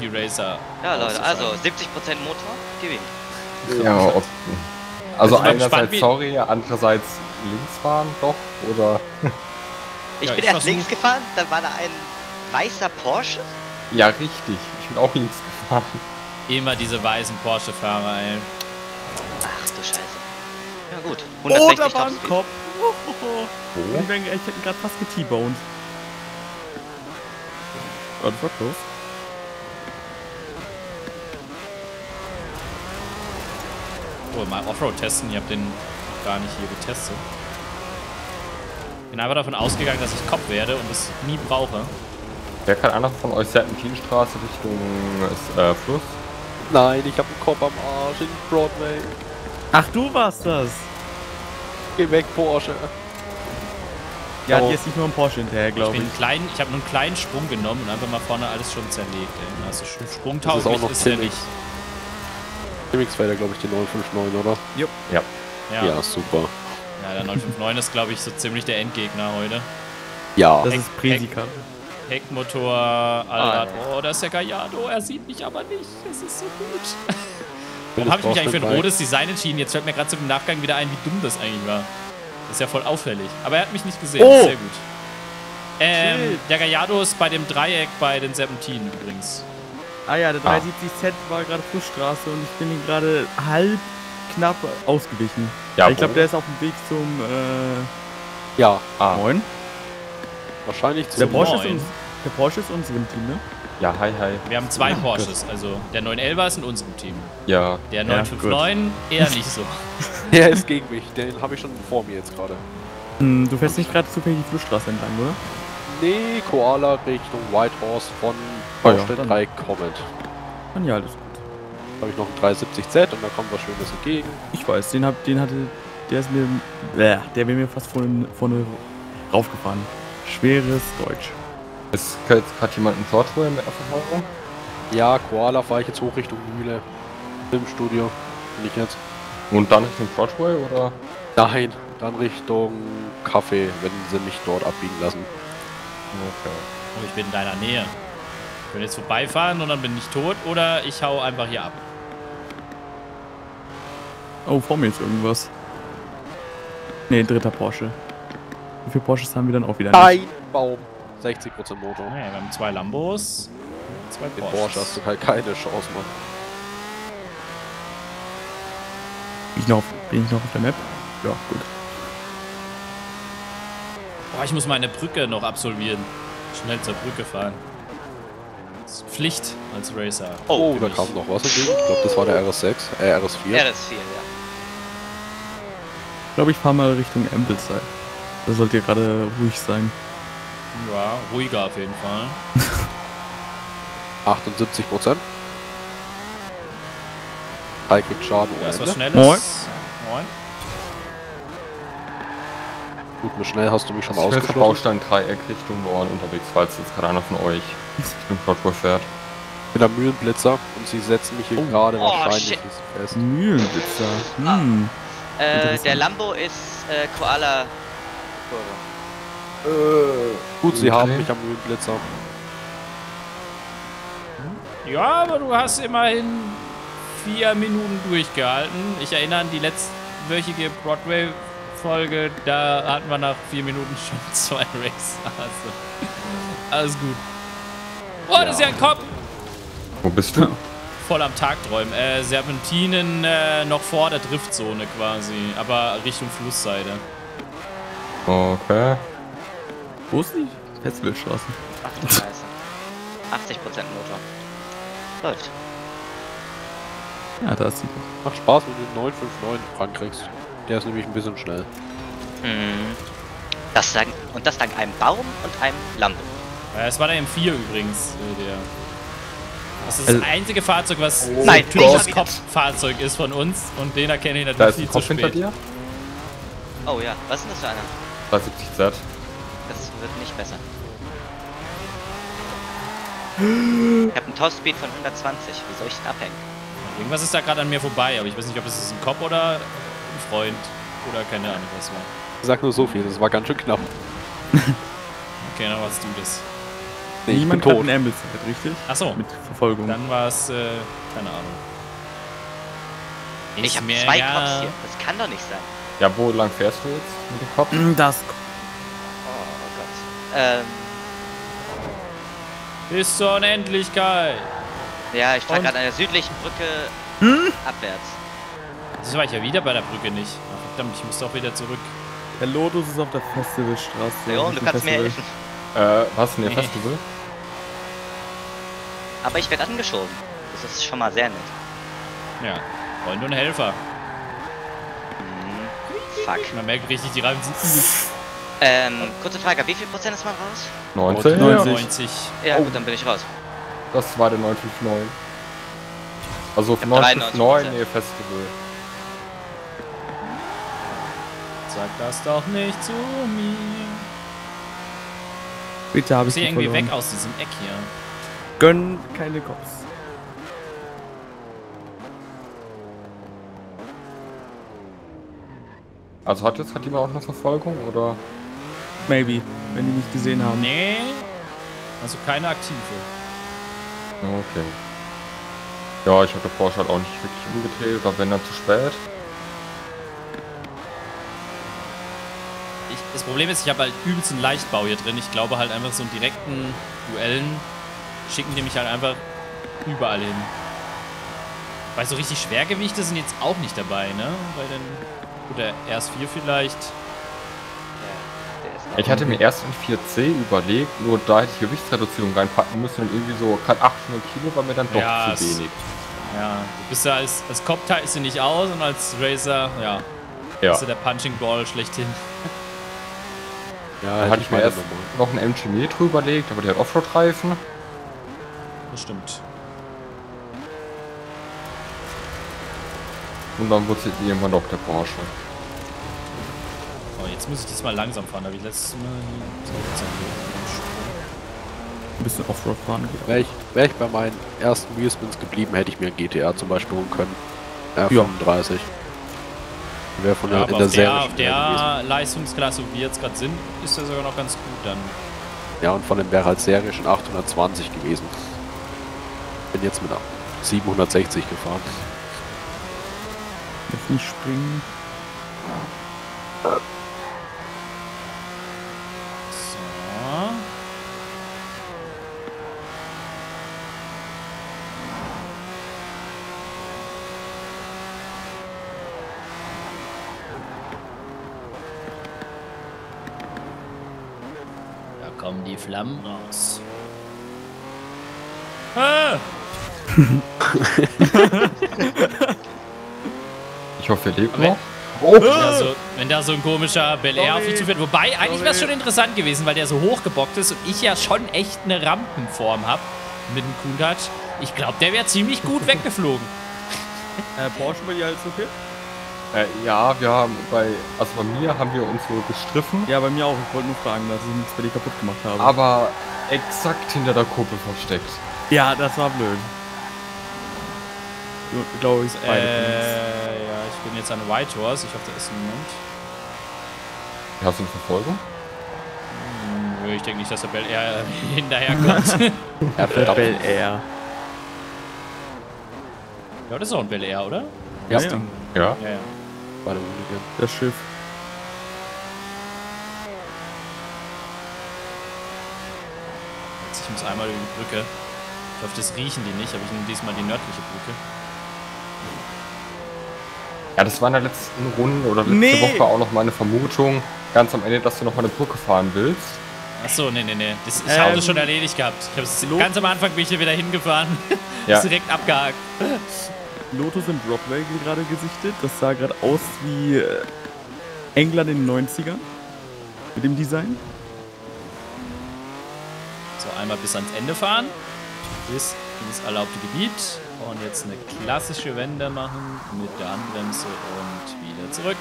Die Racer. Ja, Leute, also siebzig Prozent Motor, gib ihm. Ja, also, also einerseits gespannt, sorry, andererseits links fahren doch, oder? Ich ja, bin ich erst links gefahren, dann war da ein weißer Porsche. Ja, richtig, ich bin auch links gefahren. Immer diese weißen Porsche-Fahrer, ey. Ach du Scheiße. Ja gut, hundertsechzig. Oh, da war ein Kopf. Oh, oh, oh. Oh. Ich hätte ihn gerade fast geteaboned. Und was los? Oh, mal Offroad testen, ich habe den gar nicht hier getestet. Bin einfach davon ausgegangen, dass ich Cop werde und es nie brauche. Wer kann einer von euch Serpentinenstraße Richtung äh, Fluss? Nein, ich habe einen Cop am Arsch in Broadway. Ach, du warst das! Geh weg, Porsche! Ja, oh, die ist nicht nur ein Porsche hinterher, glaube ich. Ich habe hab nur einen kleinen Sprung genommen und einfach mal vorne alles schon zerlegt. Ey. Also Sprungtauglich ist, auch noch ist ja nicht. Timix war ja, glaube ich, die neun fünf neun, oder? Jupp. Ja. Ja. Ja, super. Ja, der neun fünf neun ist, glaube ich, so ziemlich der Endgegner heute. Ja. Das Heck, ist Präsikant. Heck, Heckmotor, Allrad. Oh, das ist der Gallardo. Er sieht mich aber nicht. Es ist so gut. Warum habe ich mich eigentlich für ein bei. rotes Design entschieden? Jetzt fällt mir gerade zum Nachgang wieder ein, wie dumm das eigentlich war. Das ist ja voll auffällig. Aber er hat mich nicht gesehen. Oh. Sehr gut. Ähm, Shit. Der Gallardo ist bei dem Dreieck bei den Serpentinen übrigens. Ah ja, der drei siebzig Z war gerade Flussstraße und ich bin ihm gerade halb knapp ausgewichen. Ja, ich glaube, der ist auf dem Weg zum äh, ja, ah. neun. Wahrscheinlich zum der Porsche neun. Ist uns, der Porsche ist uns im Team, ne? Ja, hi, hi. Wir haben zwei ja, Porsches, also der neun elfer ist in unserem Team. Ja. Der neun fünf neun ja, eher nicht so. Der ist gegen mich, den habe ich schon vor mir jetzt gerade. Hm, du fährst nicht gerade zufällig die Flussstraße entlang, oder? Nee, Koala Richtung Whitehorse von Porsche oh, drei Corvette. Dann ja, alles gut. Habe ich noch einen drei siebzig Z und da kommt was Schönes entgegen. Ich weiß, den hab, den hatte, der ist mir, bleh, der wäre mir fast vorne, vorne raufgefahren. Schweres Deutsch. Ist gerade jemand ein Shortway mit Erfahrung? Ja, Koala fahre ich jetzt hoch Richtung Mühle. Im Studio bin ich jetzt. Und dann Richtung Shortway oder? Nein, dann Richtung Kaffee, wenn sie mich dort abbiegen lassen. Okay. Oh, ich bin in deiner Nähe. Ich kann jetzt vorbeifahren und dann bin ich tot oder ich hau einfach hier ab. Oh, vor mir ist irgendwas. Ne, dritter Porsche. Wie viele Porsches haben wir dann auch wieder? Nein, nicht? Baum. sechzig Prozent Motor. Okay, wir haben zwei Lambos. Zwei Porsche. Porsche hast du halt keine Chance, Mann. Ich noch, bin ich noch auf der Map? Ja, gut. Boah, ich muss meine Brücke noch absolvieren. Schnell zur Brücke fahren. Das ist Pflicht als Racer. Oh, oh da kam noch was entgegen. Ich glaube, das war der R S sechs. Äh, R S vier. R S vier, ja. Ich glaube, ich fahre mal Richtung Ambleside. Da sollt ihr gerade ruhig sein. Ja, ruhiger auf jeden Fall. achtundsiebzig Prozent. High-Kick Schaden. Das war schnell. Moin. Moin. Gut, mit schnell hast du mich schon ausgeschlossen. Baustein-Dreieck Richtung Norden unterwegs, falls jetzt gerade einer von euch Richtung Broadway fährt. Mit der Mühlenblitzer und sie setzen mich hier oh. gerade oh, wahrscheinlich fest. Mühlenblitzer. Hm. Ah. Äh, der Lambo ist äh, Koala. Äh, Gut, sie okay. haben mich am Mühlenblitzer. Ja, aber du hast immerhin vier Minuten durchgehalten. Ich erinnere an die letztwöchige Broadway-Folge, da hatten wir nach vier Minuten schon zwei Races. Also, alles gut. Oh, ja. Das ist ja ein Kopf! Wo bist du? Voll am Tag träumen. Äh, Serpentinen äh, noch vor der Driftzone quasi, aber Richtung Flussseite. Okay. Wo ist die Petzbildstraße? Ach du Scheiße. achtzig Prozent Motor. Läuft. Ja, da ist sie. Macht Spaß, wenn du den neun fünf neun rankriegst. Der ist nämlich ein bisschen schnell. Mhm. Das dank, und das dank einem Baum und einem Lambo. Es war der M vier übrigens, der. Das ist das also einzige Fahrzeug, was oh ein typisches Kopffahrzeug ist von uns. Und den erkenne ich natürlich viel zu spät. Hinter dir? Oh ja, was ist das für einer? drei siebzig Z. Das wird nicht besser. Ich habe einen Topspeed von hundertzwanzig. Wie soll ich denn abhängen? Irgendwas ist da gerade an mir vorbei, aber ich weiß nicht, ob es ist ein Cop oder ein Freund oder keine Ahnung was war. Ich sag nur so viel, das war ganz schön knapp. Okay, dann warst du das. Nee, niemand tot in Ambleside, richtig? Achso. Mit Verfolgung. Dann war es, äh, keine Ahnung. Ich, ich hab zwei ja. Cops hier, das kann doch nicht sein. Ja, wo lang fährst du jetzt mit dem Cop? Das. Oh Gott. Ähm. Bis zur Unendlichkeit. Ja, ich fahre gerade an der südlichen Brücke hm? abwärts. Das war ich ja wieder bei der Brücke nicht. Ach, verdammt, ich muss doch wieder zurück. Der Lotus ist auf der Festivalstraße. Ja, und du kannst mir helfen. Äh, was denn der nee. Festival? Aber ich werde angeschoben. Das ist schon mal sehr nett. Ja, Freund und Helfer. Mhm. Fuck. Man merkt richtig, die Reifen sind übel. Ähm, kurze Frage, wie viel Prozent ist man raus? neunzig. neunzig. Ja, oh. gut, dann bin ich raus. Das war der neun fünf neun. Also neun fünf neun, nee, Festival. Sag das doch nicht zu mir. Bitte habe ich sie irgendwie weg aus diesem Eck hier. Gönn keine Cops. Also hat jetzt gerade jemand auch eine Verfolgung oder? Maybe, wenn die mich gesehen haben. Nee. Also keine aktive. Okay. Ja, ich habe den Porsche halt auch nicht wirklich umgedreht, aber wenn dann zu spät. Ich, das Problem ist, ich habe halt übelst einen Leichtbau hier drin. Ich glaube halt einfach so einen direkten Duellen schicken die mich halt einfach überall hin. Weil so richtig Schwergewichte sind jetzt auch nicht dabei, ne? Bei den. Oder R S vier vielleicht. Ich hatte mir erst in vier C überlegt, nur da hätte ich Gewichtsreduzierung reinpacken müssen und irgendwie so gerade achthundert Kilo war mir dann doch ja, zu wenig. Ja, du bist ja als, als Cop teilst du nicht aus und als Racer, ja, ja. bist du der Punching Ball schlechthin. Ja, da hatte ich mir erst noch einen M G Metro überlegt, aber der hat Offroad-Reifen. Das stimmt. Und dann wurzelt irgendwann doch der Porsche. Oh, jetzt muss ich diesmal langsam fahren, da habe ich letztes Mal ein bisschen Offroad fahren. Wäre ich, wär ich bei meinen ersten Wheelspins geblieben, hätte ich mir ein G T R zum Beispiel holen können. R fünfunddreißig. Wäre von der, ja, in der, auf der, auf der Leistungsklasse, wie wir jetzt gerade sind, ist der sogar noch ganz gut dann. Ja, und von dem wäre halt Serie schon achthundertzwanzig gewesen. Bin jetzt mit siebenhundertsechzig gefahren. Jetzt nicht springen. So. Da kommen die Flammen raus. Ah! Ich hoffe, er lebt noch. Oh. Wenn, da so, wenn da so ein komischer Bel Air auf mich zuführt. Wobei, eigentlich wäre es schon interessant gewesen, weil der so hochgebockt ist und ich ja schon echt eine Rampenform habe mit dem Countach. Ich glaube, der wäre ziemlich gut weggeflogen. äh, Porsche will ja jetzt so viel? Äh, ja, wir haben bei, also bei mir haben wir uns so gestriffen. Ja, bei mir auch. Ich wollte nur fragen, dass ich nichts bei dir kaputt gemacht habe. Aber exakt hinter der Kuppel versteckt. Ja, das war blöd. Ich glaube, ich ist beide. Äh, ja, ich bin jetzt an White Horse. Ich hoffe, da ist ein Moment. Hast du eine Verfolgung? Hm, ich denke nicht, dass der Bel Air hinterherkommt. Ja, der Bel Air. Ja, das ist auch ein Bel Air, oder? Ja. Ja. Ja. Ja, ja. Warte, das Schiff. Jetzt, ich muss einmal über die Brücke. Ich hoffe, das riechen die nicht, aber ich nehme diesmal die nördliche Brücke. Ja, das war in der letzten Runde oder letzte nee. Woche auch noch meine Vermutung, ganz am Ende, dass du noch mal eine Brücke fahren willst. Achso, nee, nee, nee. Das, ich ähm, habe das schon erledigt gehabt. Ich hab's, ganz am Anfang bin ich hier wieder hingefahren. Ja. Ist direkt abgehakt. Lotus in Broadway gerade gesichtet. Das sah gerade aus wie England in den neunzigern. Mit dem Design. So, einmal bis ans Ende fahren. Bis ins erlaubte Gebiet. Und jetzt eine klassische Wende machen mit der Handbremse und wieder zurück.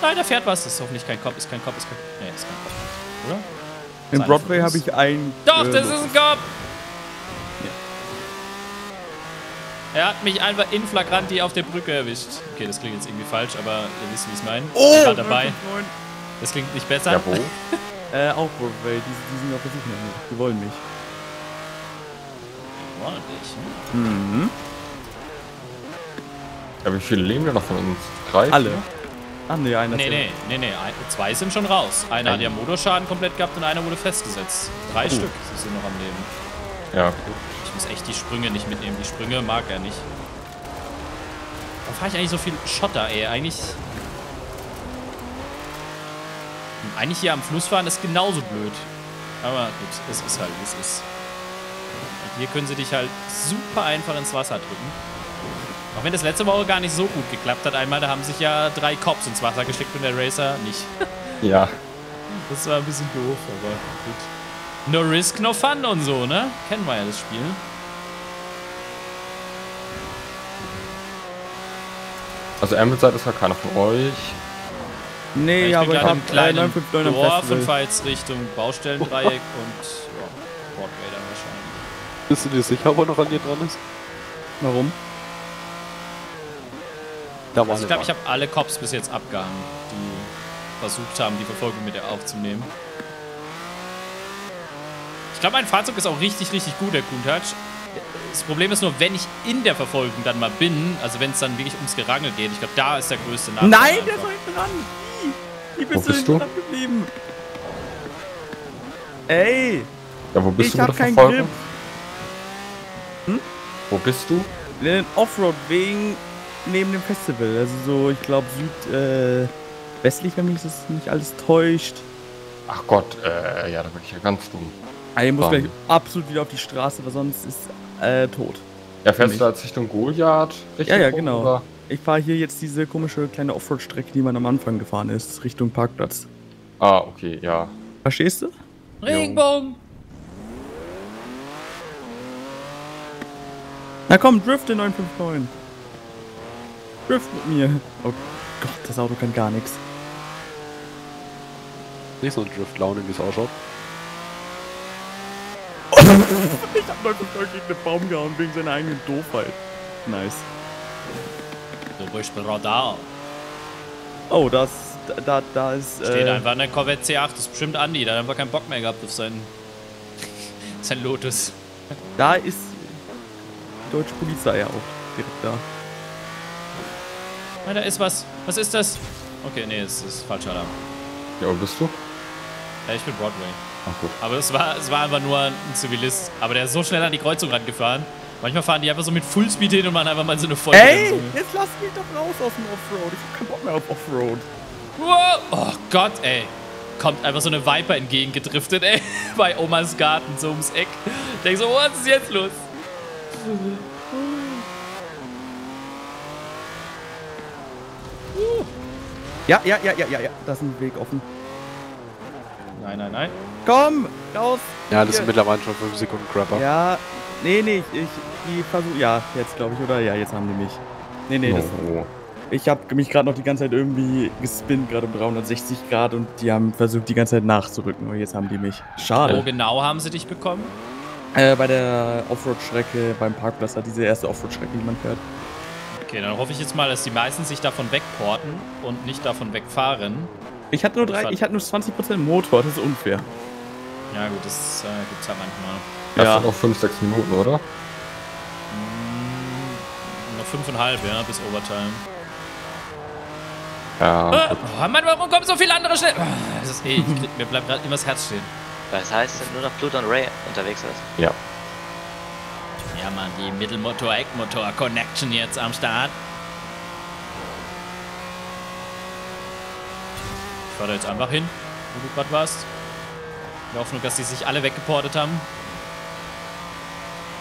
Nein, da fährt was. Das ist hoffentlich kein Kopf. Ist kein Kopf. Ist kein Kopf. Nee, ist kein Kopf. Oder? In Broadway habe ich einen. Doch, äh, das ist ein Kopf! Ja. Er hat mich einfach in Flagranti auf der Brücke erwischt. Okay, das klingt jetzt irgendwie falsch, aber ihr wisst, wie ich es meine. Oh! Ich war dabei. Das klingt nicht besser. Ja, wo? äh, auch Broadway. Die, die sind auf der Suche nach mir. Die wollen mich. Ordentlich. Ne? Mhm. Ja, wie viele leben denn noch von uns? Drei? Alle. Ah, nee, einer nee, nee, nee, nee. Ein, zwei sind schon raus. Einer Ein. hat ja Motorschaden komplett gehabt und einer wurde festgesetzt. Drei oh. Stück sind noch am Leben. Ja, okay. Ich muss echt die Sprünge nicht mitnehmen. Die Sprünge mag er nicht. Warum fahre ich eigentlich so viel Schotter, ey? Eigentlich. Eigentlich hier am Fluss fahren ist genauso blöd. Aber gut, es ist halt, wie es ist. Hier können sie dich halt super einfach ins Wasser drücken. Auch wenn das letzte Woche gar nicht so gut geklappt hat. Einmal, da haben sich ja drei Cops ins Wasser geschickt und der Racer nicht. Ja. Das war ein bisschen doof, aber gut. No risk, no fun und so, ne? Kennen wir ja das Spiel. Also Amazon ist ja keiner von euch. Nee, ja, aber ich bin gerade im kleinen Dorf und fahre jetzt Richtung Baustellendreieck und ja, Broadway dann wahrscheinlich. Bist du dir sicher, wo noch an dir dran ist? Warum? Da war also ich glaube, ich habe alle Cops bis jetzt abgehangen, die versucht haben, die Verfolgung mit ihr aufzunehmen. Ich glaube, mein Fahrzeug ist auch richtig, richtig gut, der Countach. Das Problem ist nur, wenn ich in der Verfolgung dann mal bin, also wenn es dann wirklich ums Gerangel geht, ich glaube, da ist der größte Nachteil. Nein, der war hinten dran! Wie bist, bist du denn dran geblieben? Ey! Ja, wo bist ich du hab keinen Grip. Hm? Wo bist du? In den Offroad-Wegen neben dem Festival. Also so, ich glaube, südwestlich, äh, wenn mich das nicht alles täuscht. Ach Gott, äh, ja, da bin ich ja ganz dumm. Also ich muss gleich absolut wieder auf die Straße, weil sonst ist äh, tot. Ja, fährst du als Richtung Goliath? Richtung ja, ja, genau. Oder? Ich fahre hier jetzt diese komische kleine Offroad-Strecke, die man am Anfang gefahren ist, Richtung Parkplatz. Ah, okay, ja. Verstehst du? Regenbogen! Na komm, drift in neun fünf neun. Drift mit mir. Oh Gott, das Auto kann gar nichts. Nicht so ein Drift-Laune, wie es ausschaut. Oh, ich hab neun fünf neun gegen den Baum gehauen wegen seiner eigenen Doofheit. Nice. Du bist Radar. Oh, das. Da, da ist. Äh, Steht einfach in der Corvette C acht. Das ist bestimmt Andy. Da hat einfach keinen Bock mehr gehabt auf seinen. Sein Lotus. Da ist. Deutsche Polizei ja auch direkt da. Ah, da ist was. Was ist das? Okay, nee, es ist falscher Alarm. Ja, wo bist du? Ja, ich bin Broadway. Ach gut. Aber es war, es war einfach nur ein Zivilist. Aber der ist so schnell an die Kreuzung rangefahren. Manchmal fahren die einfach so mit Fullspeed hin und machen einfach mal so eine Vollbremsung. Ey, jetzt lass mich doch raus aus dem Offroad. Ich hab keinen Bock mehr auf Offroad. Wow. Oh Gott, ey. Kommt einfach so eine Viper entgegengedriftet, ey. Bei Omas Garten, so ums Eck. Ich denk so, was ist jetzt los? Ja, ja, ja, ja, ja, ja. Da ist ein Weg offen. Nein, nein, nein. Komm, raus. Ja, das hier sind mittlerweile schon fünf Sekunden Crapper. Ja, nee, nee, ich, ich, ich versuche, ja, jetzt glaube ich, oder? Ja, jetzt haben die mich. Nee, nee, no. das... Ich habe mich gerade noch die ganze Zeit irgendwie gespinnt, gerade um dreihundertsechzig Grad, und die haben versucht, die ganze Zeit nachzurücken, und jetzt haben die mich. Schade. Wo genau haben sie dich bekommen? Äh, bei der Offroad-Strecke, beim Parkplatz, da diese erste Offroad-Strecke, die man fährt. Okay, dann hoffe ich jetzt mal, dass die meisten sich davon wegporten und nicht davon wegfahren. Ich hatte nur, drei, ich hatte nur zwanzig Prozent Motor, das ist unfair. Ja gut, das äh, gibt's halt manchmal. Das ja, sind auch fünf, sechs Minuten, oder? Hm, noch fünfeinhalb, ja, bis Oberteil. Ja. Oh, oh Mann, warum kommen so viele andere schnell? Oh, das ist eh, ich krieg, mir bleibt gerade immer das Herz stehen. Was heißt denn, nur noch Pluto und Ray unterwegs ist? Ja. Ja Mann, die Mittelmotor-Eckmotor-Connection jetzt am Start. Ich fahr da jetzt einfach hin, wo du gerade warst. Wir hoffen, dass die sich alle weggeportet haben.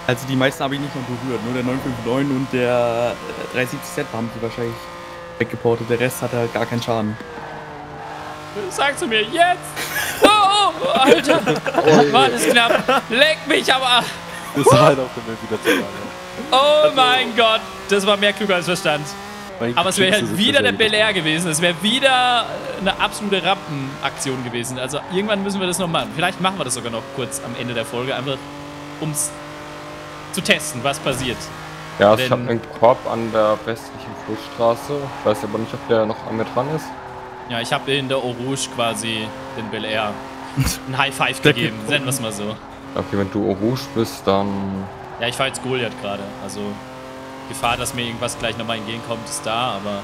Also die meisten habe ich nicht noch berührt, nur der neun fünf neun und der drei siebzig Z haben die wahrscheinlich weggeportet, der Rest hat halt gar keinen Schaden. Sagst du mir jetzt? Oh, oh Alter! Oh, war das knapp! Leck mich aber! Das war halt auf dem Weg wieder zu lange. Oh mein also, Gott! Das war mehr Glück als Verstand. Aber es wäre halt wieder der Bel Air gewesen. Es wäre wieder eine absolute Rampenaktion gewesen. Also irgendwann müssen wir das noch machen. Vielleicht machen wir das sogar noch kurz am Ende der Folge, einfach um es zu testen, was passiert. Ja, also ich habe einen Korb an der westlichen Flussstraße. Ich weiß aber nicht, ob der noch an mir dran ist. Ja, ich habe in der Eau Rouge quasi den Bel Air einen High Five gegeben, nennen wir es mal so. Okay, wenn du Eau Rouge bist, dann... Ja, ich fahre jetzt Goliath gerade. Also Gefahr, dass mir irgendwas gleich nochmal entgegenkommt, ist da, aber...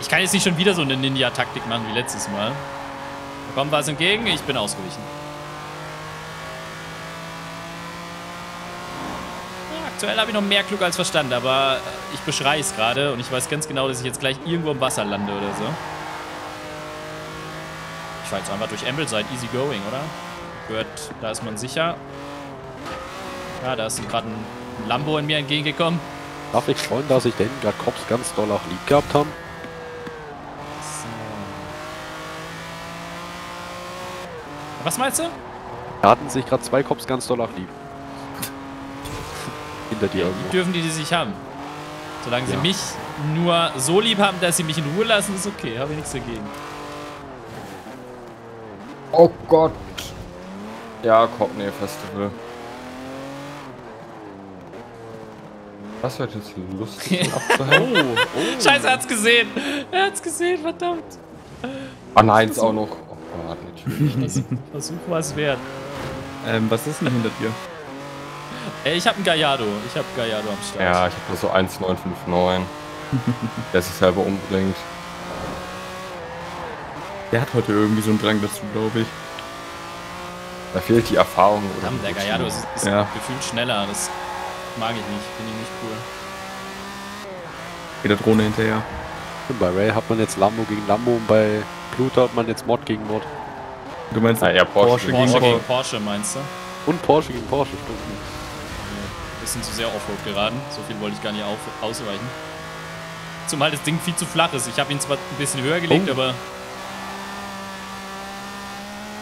Ich kann jetzt nicht schon wieder so eine Ninja-Taktik machen wie letztes Mal. Da kommt was entgegen, ich bin ausgewichen. Aktuell habe ich noch mehr Glück als Verstand, aber ich beschreie es gerade und ich weiß ganz genau, dass ich jetzt gleich irgendwo im Wasser lande oder so. Ich fahre jetzt einfach durch Ambleside, easy going, oder? Gehört, da ist man sicher. Ja, da ist gerade ein Lambo in mir entgegengekommen. Darf ich freuen, dass ich den gerade Cops ganz doll auch lieb gehabt haben? So. Was meinst du? Da hatten sich gerade zwei Cops ganz doll auch lieb. Hinter dir irgendwo. Dürfen die, die sich haben. Solange ja. sie mich nur so lieb haben, dass sie mich in Ruhe lassen, ist okay. Habe ich nichts dagegen. Oh Gott. Ja, Cockney Festival. Was wird jetzt lustig abzuhängen? Oh, oh. Scheiße, er hat's gesehen. Er hat's gesehen, verdammt. Ah nein, ist auch noch. Oh Gott, natürlich. Versuch mal, es wert. Ähm, was ist denn hinter dir? Ey, ich hab einen Gallardo. Ich hab Gallardo am Start. Ja, ich hab nur so eins neun fünf neun. Der sich selber umbringt. Der hat heute irgendwie so einen Drang dazu, glaube ich. Da fehlt die Erfahrung. Oder der Gallardo ist, ist ja gefühlt schneller. Das mag ich nicht. Finde ich nicht cool. Geht der Drohne hinterher. Bei Ray hat man jetzt Lambo gegen Lambo und bei Pluto hat man jetzt Mod gegen Mod. Du meinst ja, ja, Porsche, Porsche gegen Porsche, gegen Porsche meinst du? Und Porsche gegen Porsche, stimmt. Ein bisschen zu sehr Offroad geraten. So viel wollte ich gar nicht auf ausweichen. Zumal das Ding viel zu flach ist. Ich habe ihn zwar ein bisschen höher gelegt, oh. aber...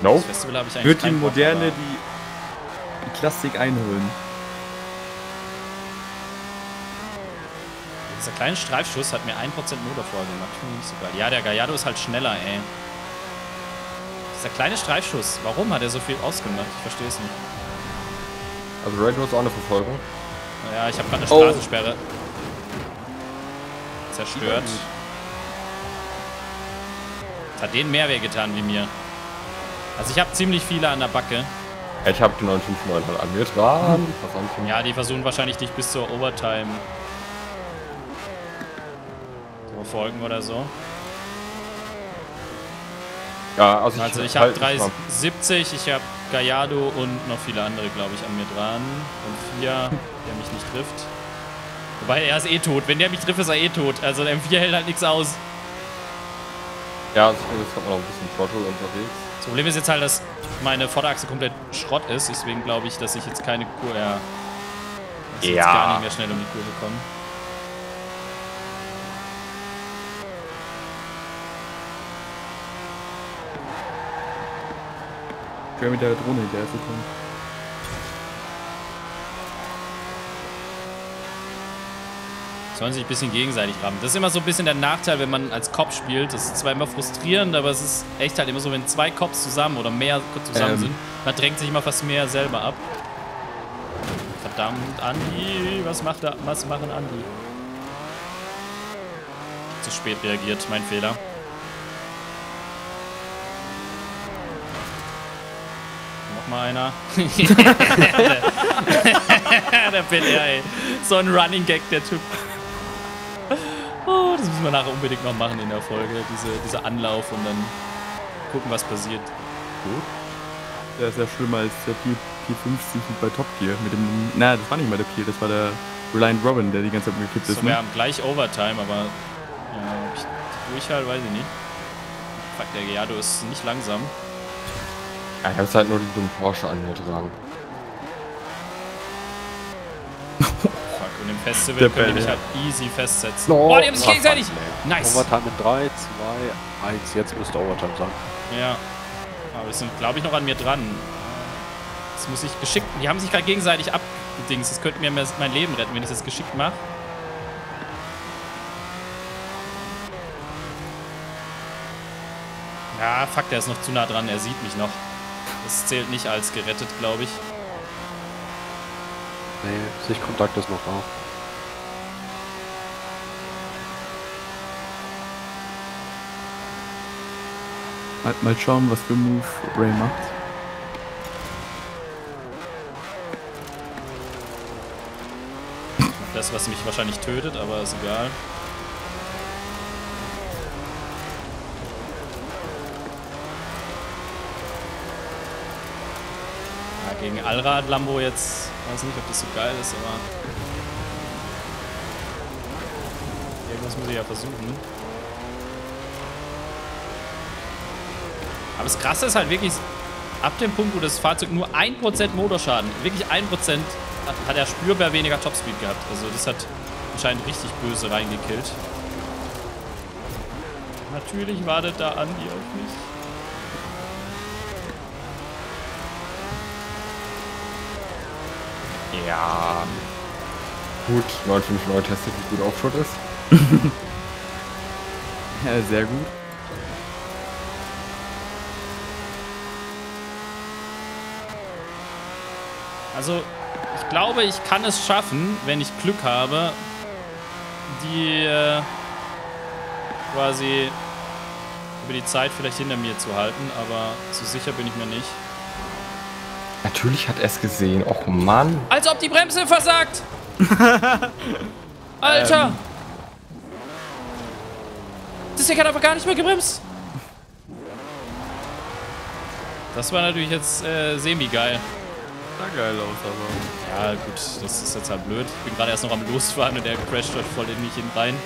No. Das Festival habe ich eigentlich. Wird die Moderne Bock, die, die Klassik einholen. Dieser kleine Streifschuss hat mir ein Prozent Motor vorgemacht. Nicht so geil. Ja, der Gallardo ist halt schneller, ey. Dieser kleine Streifschuss. Warum hat er so viel ausgemacht? Ich verstehe es nicht. Also Red Bull ist auch eine Verfolgung. Ja, ich habe gerade eine oh. Straßensperre. Zerstört. Das hat denen mehr weh getan wie mir. Also ich habe ziemlich viele an der Backe. Ich habe die neun fünf neun halt an mir dran. Ja, die versuchen wahrscheinlich dich bis zur Overtime zu verfolgen oder so. Ja, also, also ich, ich habe drei siebzig, ich habe Gallardo und noch viele andere, glaube ich, an mir dran. M vier, der mich nicht trifft. Wobei, er ist eh tot. Wenn der mich trifft, ist er eh tot. Also der M vier hält halt nichts aus. Ja, also jetzt kommt man noch ein bisschen Throttle unterwegs. Das Problem ist jetzt halt, dass meine Vorderachse komplett Schrott ist. Deswegen glaube ich, dass ich jetzt keine Kurve... Ja. Dass ich ja. jetzt gar nicht mehr schnell um die Kurve komme. Ich werde mit der Drohne hinterher zu kommen. Sollen sich ein bisschen gegenseitig rammen. Das ist immer so ein bisschen der Nachteil, wenn man als Cop spielt. Das ist zwar immer frustrierend, aber es ist echt halt immer so, wenn zwei Cops zusammen oder mehr zusammen ähm. sind, man drängt sich immer fast mehr selber ab. Verdammt, Andi, was macht da? Was machen Andi? Zu spät reagiert, mein Fehler. Nochmal einer. Der Bel Air, ey. So ein Running Gag, der Typ. Oh, das müssen wir nachher unbedingt noch machen in der Folge. Diese, dieser Anlauf und dann gucken, was passiert. Gut. Der ist ja schlimmer als der P fünfzig bei Top Gear. Mit dem, na, das war nicht mal der Pier, das war der Reliant Robin, der die ganze Zeit umgekippt ist. So, ne? Wir haben gleich Overtime, aber ja, ob ich durchhalte, weiß ich nicht. Fuck, der Gallardo ist nicht langsam. Ja, ich hab's halt nur den Porsche angetragen. Fuck, und im Festival können die mich halt easy festsetzen. No, oh, die haben sich gegenseitig! Nice! Overtime in drei, zwei, eins, jetzt müsste Overtime sein. Ja. Aber die sind, glaube ich, noch an mir dran. Das muss ich geschickt... Die haben sich gerade gegenseitig abgedings. Das könnte mir mein Leben retten, wenn ich das geschickt mache. Ja, fuck, der ist noch zu nah dran. Er sieht mich noch. Das zählt nicht als gerettet, glaube ich. Nee, Sichtkontakt ist noch da. Halt mal schauen, was für Move Ray macht. Das, was mich wahrscheinlich tötet, aber ist egal. Ja, gegen Allrad Lambo jetzt. Ich weiß nicht, ob das so geil ist, aber. Irgendwas muss ich ja versuchen. Aber das Krasse ist halt wirklich, ab dem Punkt, wo das Fahrzeug nur ein Prozent Motorschaden, wirklich ein Prozent, hat, hat er spürbar weniger Topspeed gehabt. Also das hat anscheinend richtig böse reingekillt. Natürlich wartet da Andi auf mich. Ja. Gut, neunhundertfünfundfünfzig Euro testet, wie gut Offroad ist. Ja, sehr gut. Also, ich glaube, ich kann es schaffen, wenn ich Glück habe, die äh, quasi über die Zeit vielleicht hinter mir zu halten, aber so sicher bin ich mir nicht. Natürlich hat er es gesehen. Och, Mann. Als ob die Bremse versagt! Alter! Ähm. Das Ding hat einfach gar nicht mehr gebremst. Das war natürlich jetzt äh, semi-geil. Sah geil aus, aber... Ja, gut, das ist jetzt halt blöd. Ich bin gerade erst noch am Losfahren und der crasht halt voll in mich hinein.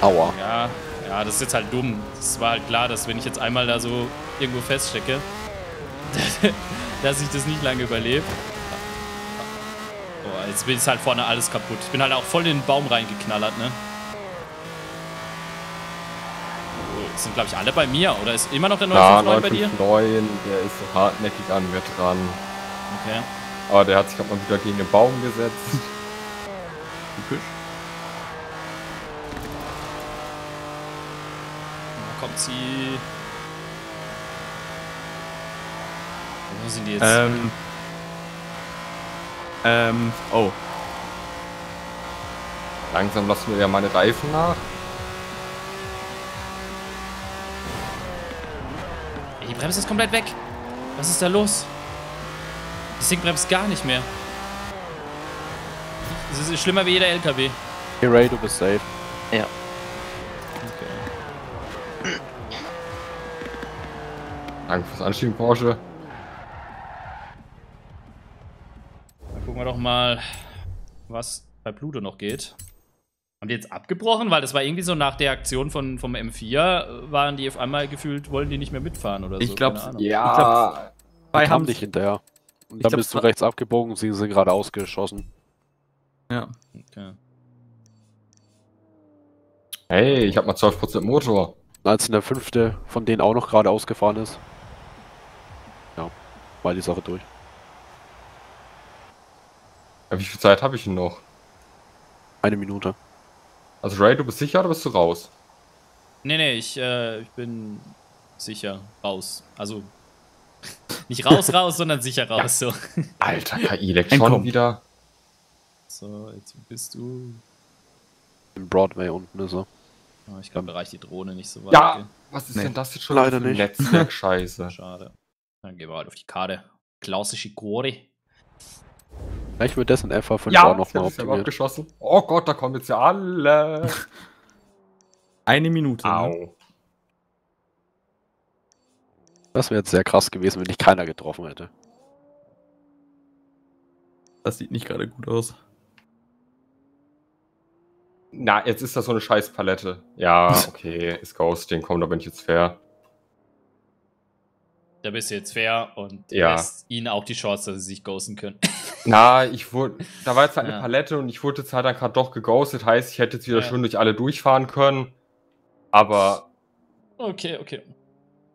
Aua. Ja, ja, das ist jetzt halt dumm. Es war halt klar, dass wenn ich jetzt einmal da so irgendwo feststecke, dass ich das nicht lange überlebe. Oh, jetzt bin ich halt vorne alles kaputt. Ich bin halt auch voll in den Baum reingeknallert, ne? Sind, glaube ich, alle bei mir, oder ist immer noch der neunhundertneunundfünfzig bei dir? neun, der ist so hartnäckig an mir dran. Okay. Aber der hat sich auch mal wieder gegen den Baum gesetzt. Typisch. Da kommt sie. Wo sind die jetzt? Ähm. Ähm. Oh. Langsam lassen wir ja meine Reifen nach. Die Bremse ist komplett weg. Was ist da los? Das Ding bremst gar nicht mehr. Das ist schlimmer wie jeder L K W. Hey Ray, du bist safe. Ja. Okay. Danke fürs Anschieben, Porsche. Dann gucken wir doch mal, was bei Pluto noch geht. Haben die jetzt abgebrochen? Weil das war irgendwie so nach der Aktion von, vom M vier, waren die auf einmal gefühlt, wollen die nicht mehr mitfahren oder so. Ich glaube, ja. Zwei haben dich hinterher. Und dann bist du rechts abgebogen und sie sind gerade ausgeschossen. Ja. Okay. Hey, ich hab mal zwölf Prozent Motor. Als in der fünfte von denen auch noch gerade ausgefahren ist. mal die Sache durch. Ja, wie viel Zeit habe ich denn noch? Eine Minute. Also Ray, du bist sicher oder bist du raus? Nee, nee, ich, äh, ich bin sicher raus. Also nicht raus, raus, sondern sicher raus. Ja. So. Alter, K I leckt schon wieder. So, jetzt bist du... Im Broadway unten ist er. Oh, ich glaube, da reicht die Drohne nicht so weit. Ja, gehen. Was ist nee. denn das jetzt schon? Leider nicht. Netzwerk-Scheiße. Schade. Dann gehen wir halt auf die Karte. Klassische Kore. Vielleicht wird das ein F A von ja, da nochmal abgeschossen. Oh Gott, da kommen jetzt ja alle. Eine Minute. Au. Ne? Das wäre jetzt sehr krass gewesen, wenn ich keiner getroffen hätte. Das sieht nicht gerade gut aus. Na, jetzt ist das so eine Scheißpalette. Ja, okay, ist Ghosting, komm, da bin ich jetzt fair. Da bist du jetzt fair und ja. lässt ihnen auch die Chance, dass sie sich ghosten können. Na, ich wurde, da war jetzt halt ja. eine Palette und ich wurde jetzt halt dann gerade doch geghostet, heißt, ich hätte jetzt wieder ja. schön durch alle durchfahren können, aber... Okay, okay.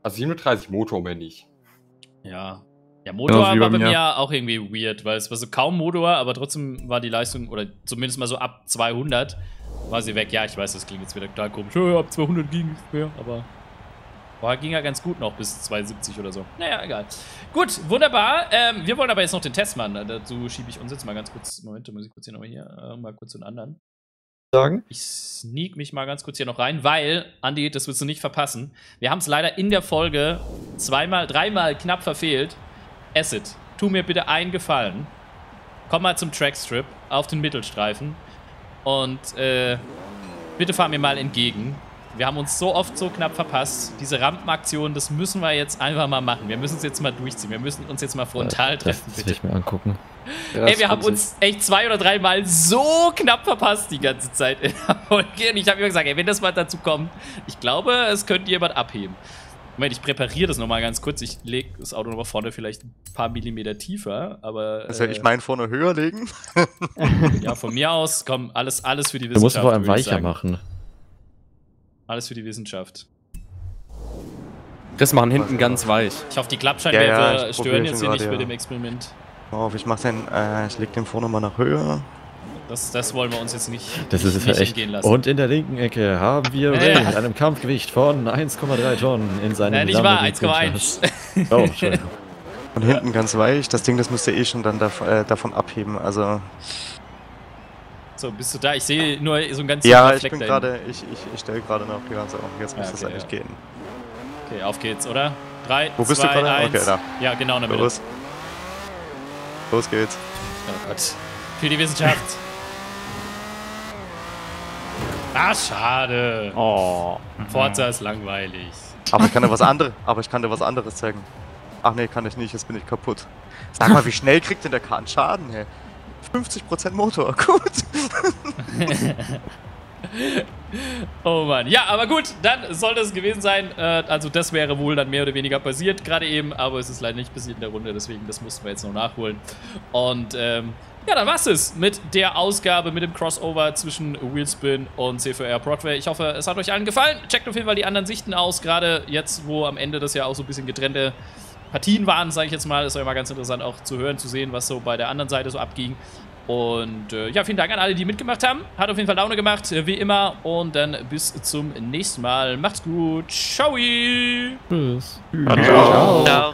Also siebenunddreißig Motor, wenn nicht. Ja. Ja, Motor war bei mir ja auch irgendwie weird, weil es war so kaum Motor, aber trotzdem war die Leistung, oder zumindest mal so ab zweihundert, war sie weg. Ja, ich weiß, das klingt jetzt wieder total komisch. Ja, ab zweihundert ging nichts mehr, aber war, ging ja ganz gut noch bis zweihundertsiebzig oder so. Naja, egal. Gut, wunderbar. Ähm, wir wollen aber jetzt noch den Test machen. Dazu schiebe ich uns jetzt mal ganz kurz. Moment, da muss ich kurz hier nochmal hier, äh, mal kurz den anderen. Sagen. Ich sneak mich mal ganz kurz hier noch rein, weil, Andi, das willst du nicht verpassen. Wir haben es leider in der Folge zweimal, dreimal knapp verfehlt. Acid, tu mir bitte einen Gefallen. Komm mal zum Trackstrip auf den Mittelstreifen und äh, bitte fahr mir mal entgegen. Wir haben uns so oft so knapp verpasst. Diese Rampenaktion, das müssen wir jetzt einfach mal machen. Wir müssen es jetzt mal durchziehen. Wir müssen uns jetzt mal frontal treffen. Das, das will ich mir angucken. Ja, ey, wir haben uns echt zwei oder drei Mal so knapp verpasst die ganze Zeit in der Folge. Und ich habe immer gesagt, ey, wenn das mal dazu kommt, ich glaube, es könnte jemand abheben. Moment, ich präpariere das nochmal ganz kurz. Ich lege das Auto nochmal vorne vielleicht ein paar Millimeter tiefer, aber... Also äh, ich meine vorne höher legen? Ja, von mir aus, komm, alles, alles für die Wissenschaft. Du musst vor allem weicher machen. Alles für die Wissenschaft. Das machen hinten ganz weich. Ich hoffe, die Klappscheinwerfer ja, ja, stören jetzt hier nicht ja. mit dem Experiment. Oh, ich mach's denn, äh, ich leg den vorne mal nach höher. Das, das wollen wir uns jetzt nicht, das ist nicht echt. hingehen lassen. Und in der linken Ecke haben wir äh, Ray mit einem Kampfgewicht von eins Komma drei Tonnen in seinem... Nein, nicht wahr, eins Komma eins. Oh, Entschuldigung. Von hinten ja. ganz weich. Das Ding, das müsste eh schon dann dav äh, davon abheben, also... So, bist du da? Ich sehe nur so einen ganz... Ja, ich bin gerade, ich, ich, ich stelle gerade noch die ganze auf. Jetzt muss ja, okay, das eigentlich ja. gehen. Okay, auf geht's, oder? drei, Wo zwei, bist du gerade? eins. Okay, da. Ja, genau in der Mitte. Los. Los geht's. Oh Gott. Für die Wissenschaft. Ah, schade. Oh. Forza ist langweilig. Aber ich kann dir was anderes, aber ich kann dir was anderes zeigen. Ach nee, kann ich nicht, jetzt bin ich kaputt. Sag mal, wie schnell kriegt denn der Kahn Schaden, hey? fünfzig Prozent Motor, gut. Oh Mann. Ja, aber gut, dann sollte es gewesen sein. Also das wäre wohl dann mehr oder weniger passiert, gerade eben. Aber es ist leider nicht passiert in der Runde, deswegen das mussten wir jetzt noch nachholen. Und ähm, ja, dann war's es mit der Ausgabe, mit dem Crossover zwischen Wheelspin und C V R Broadway. Ich hoffe, es hat euch allen gefallen. Checkt auf jeden Fall die anderen Sichten aus, gerade jetzt, wo am Ende das ja auch so ein bisschen getrennte Partien waren, sage ich jetzt mal. Ist ja immer ganz interessant auch zu hören, zu sehen, was so bei der anderen Seite so abging. Und äh, ja, vielen Dank an alle, die mitgemacht haben. Hat auf jeden Fall Laune gemacht, wie immer. Und dann bis zum nächsten Mal. Macht's gut. Ciao. Tschüss. Ciao. Ciao.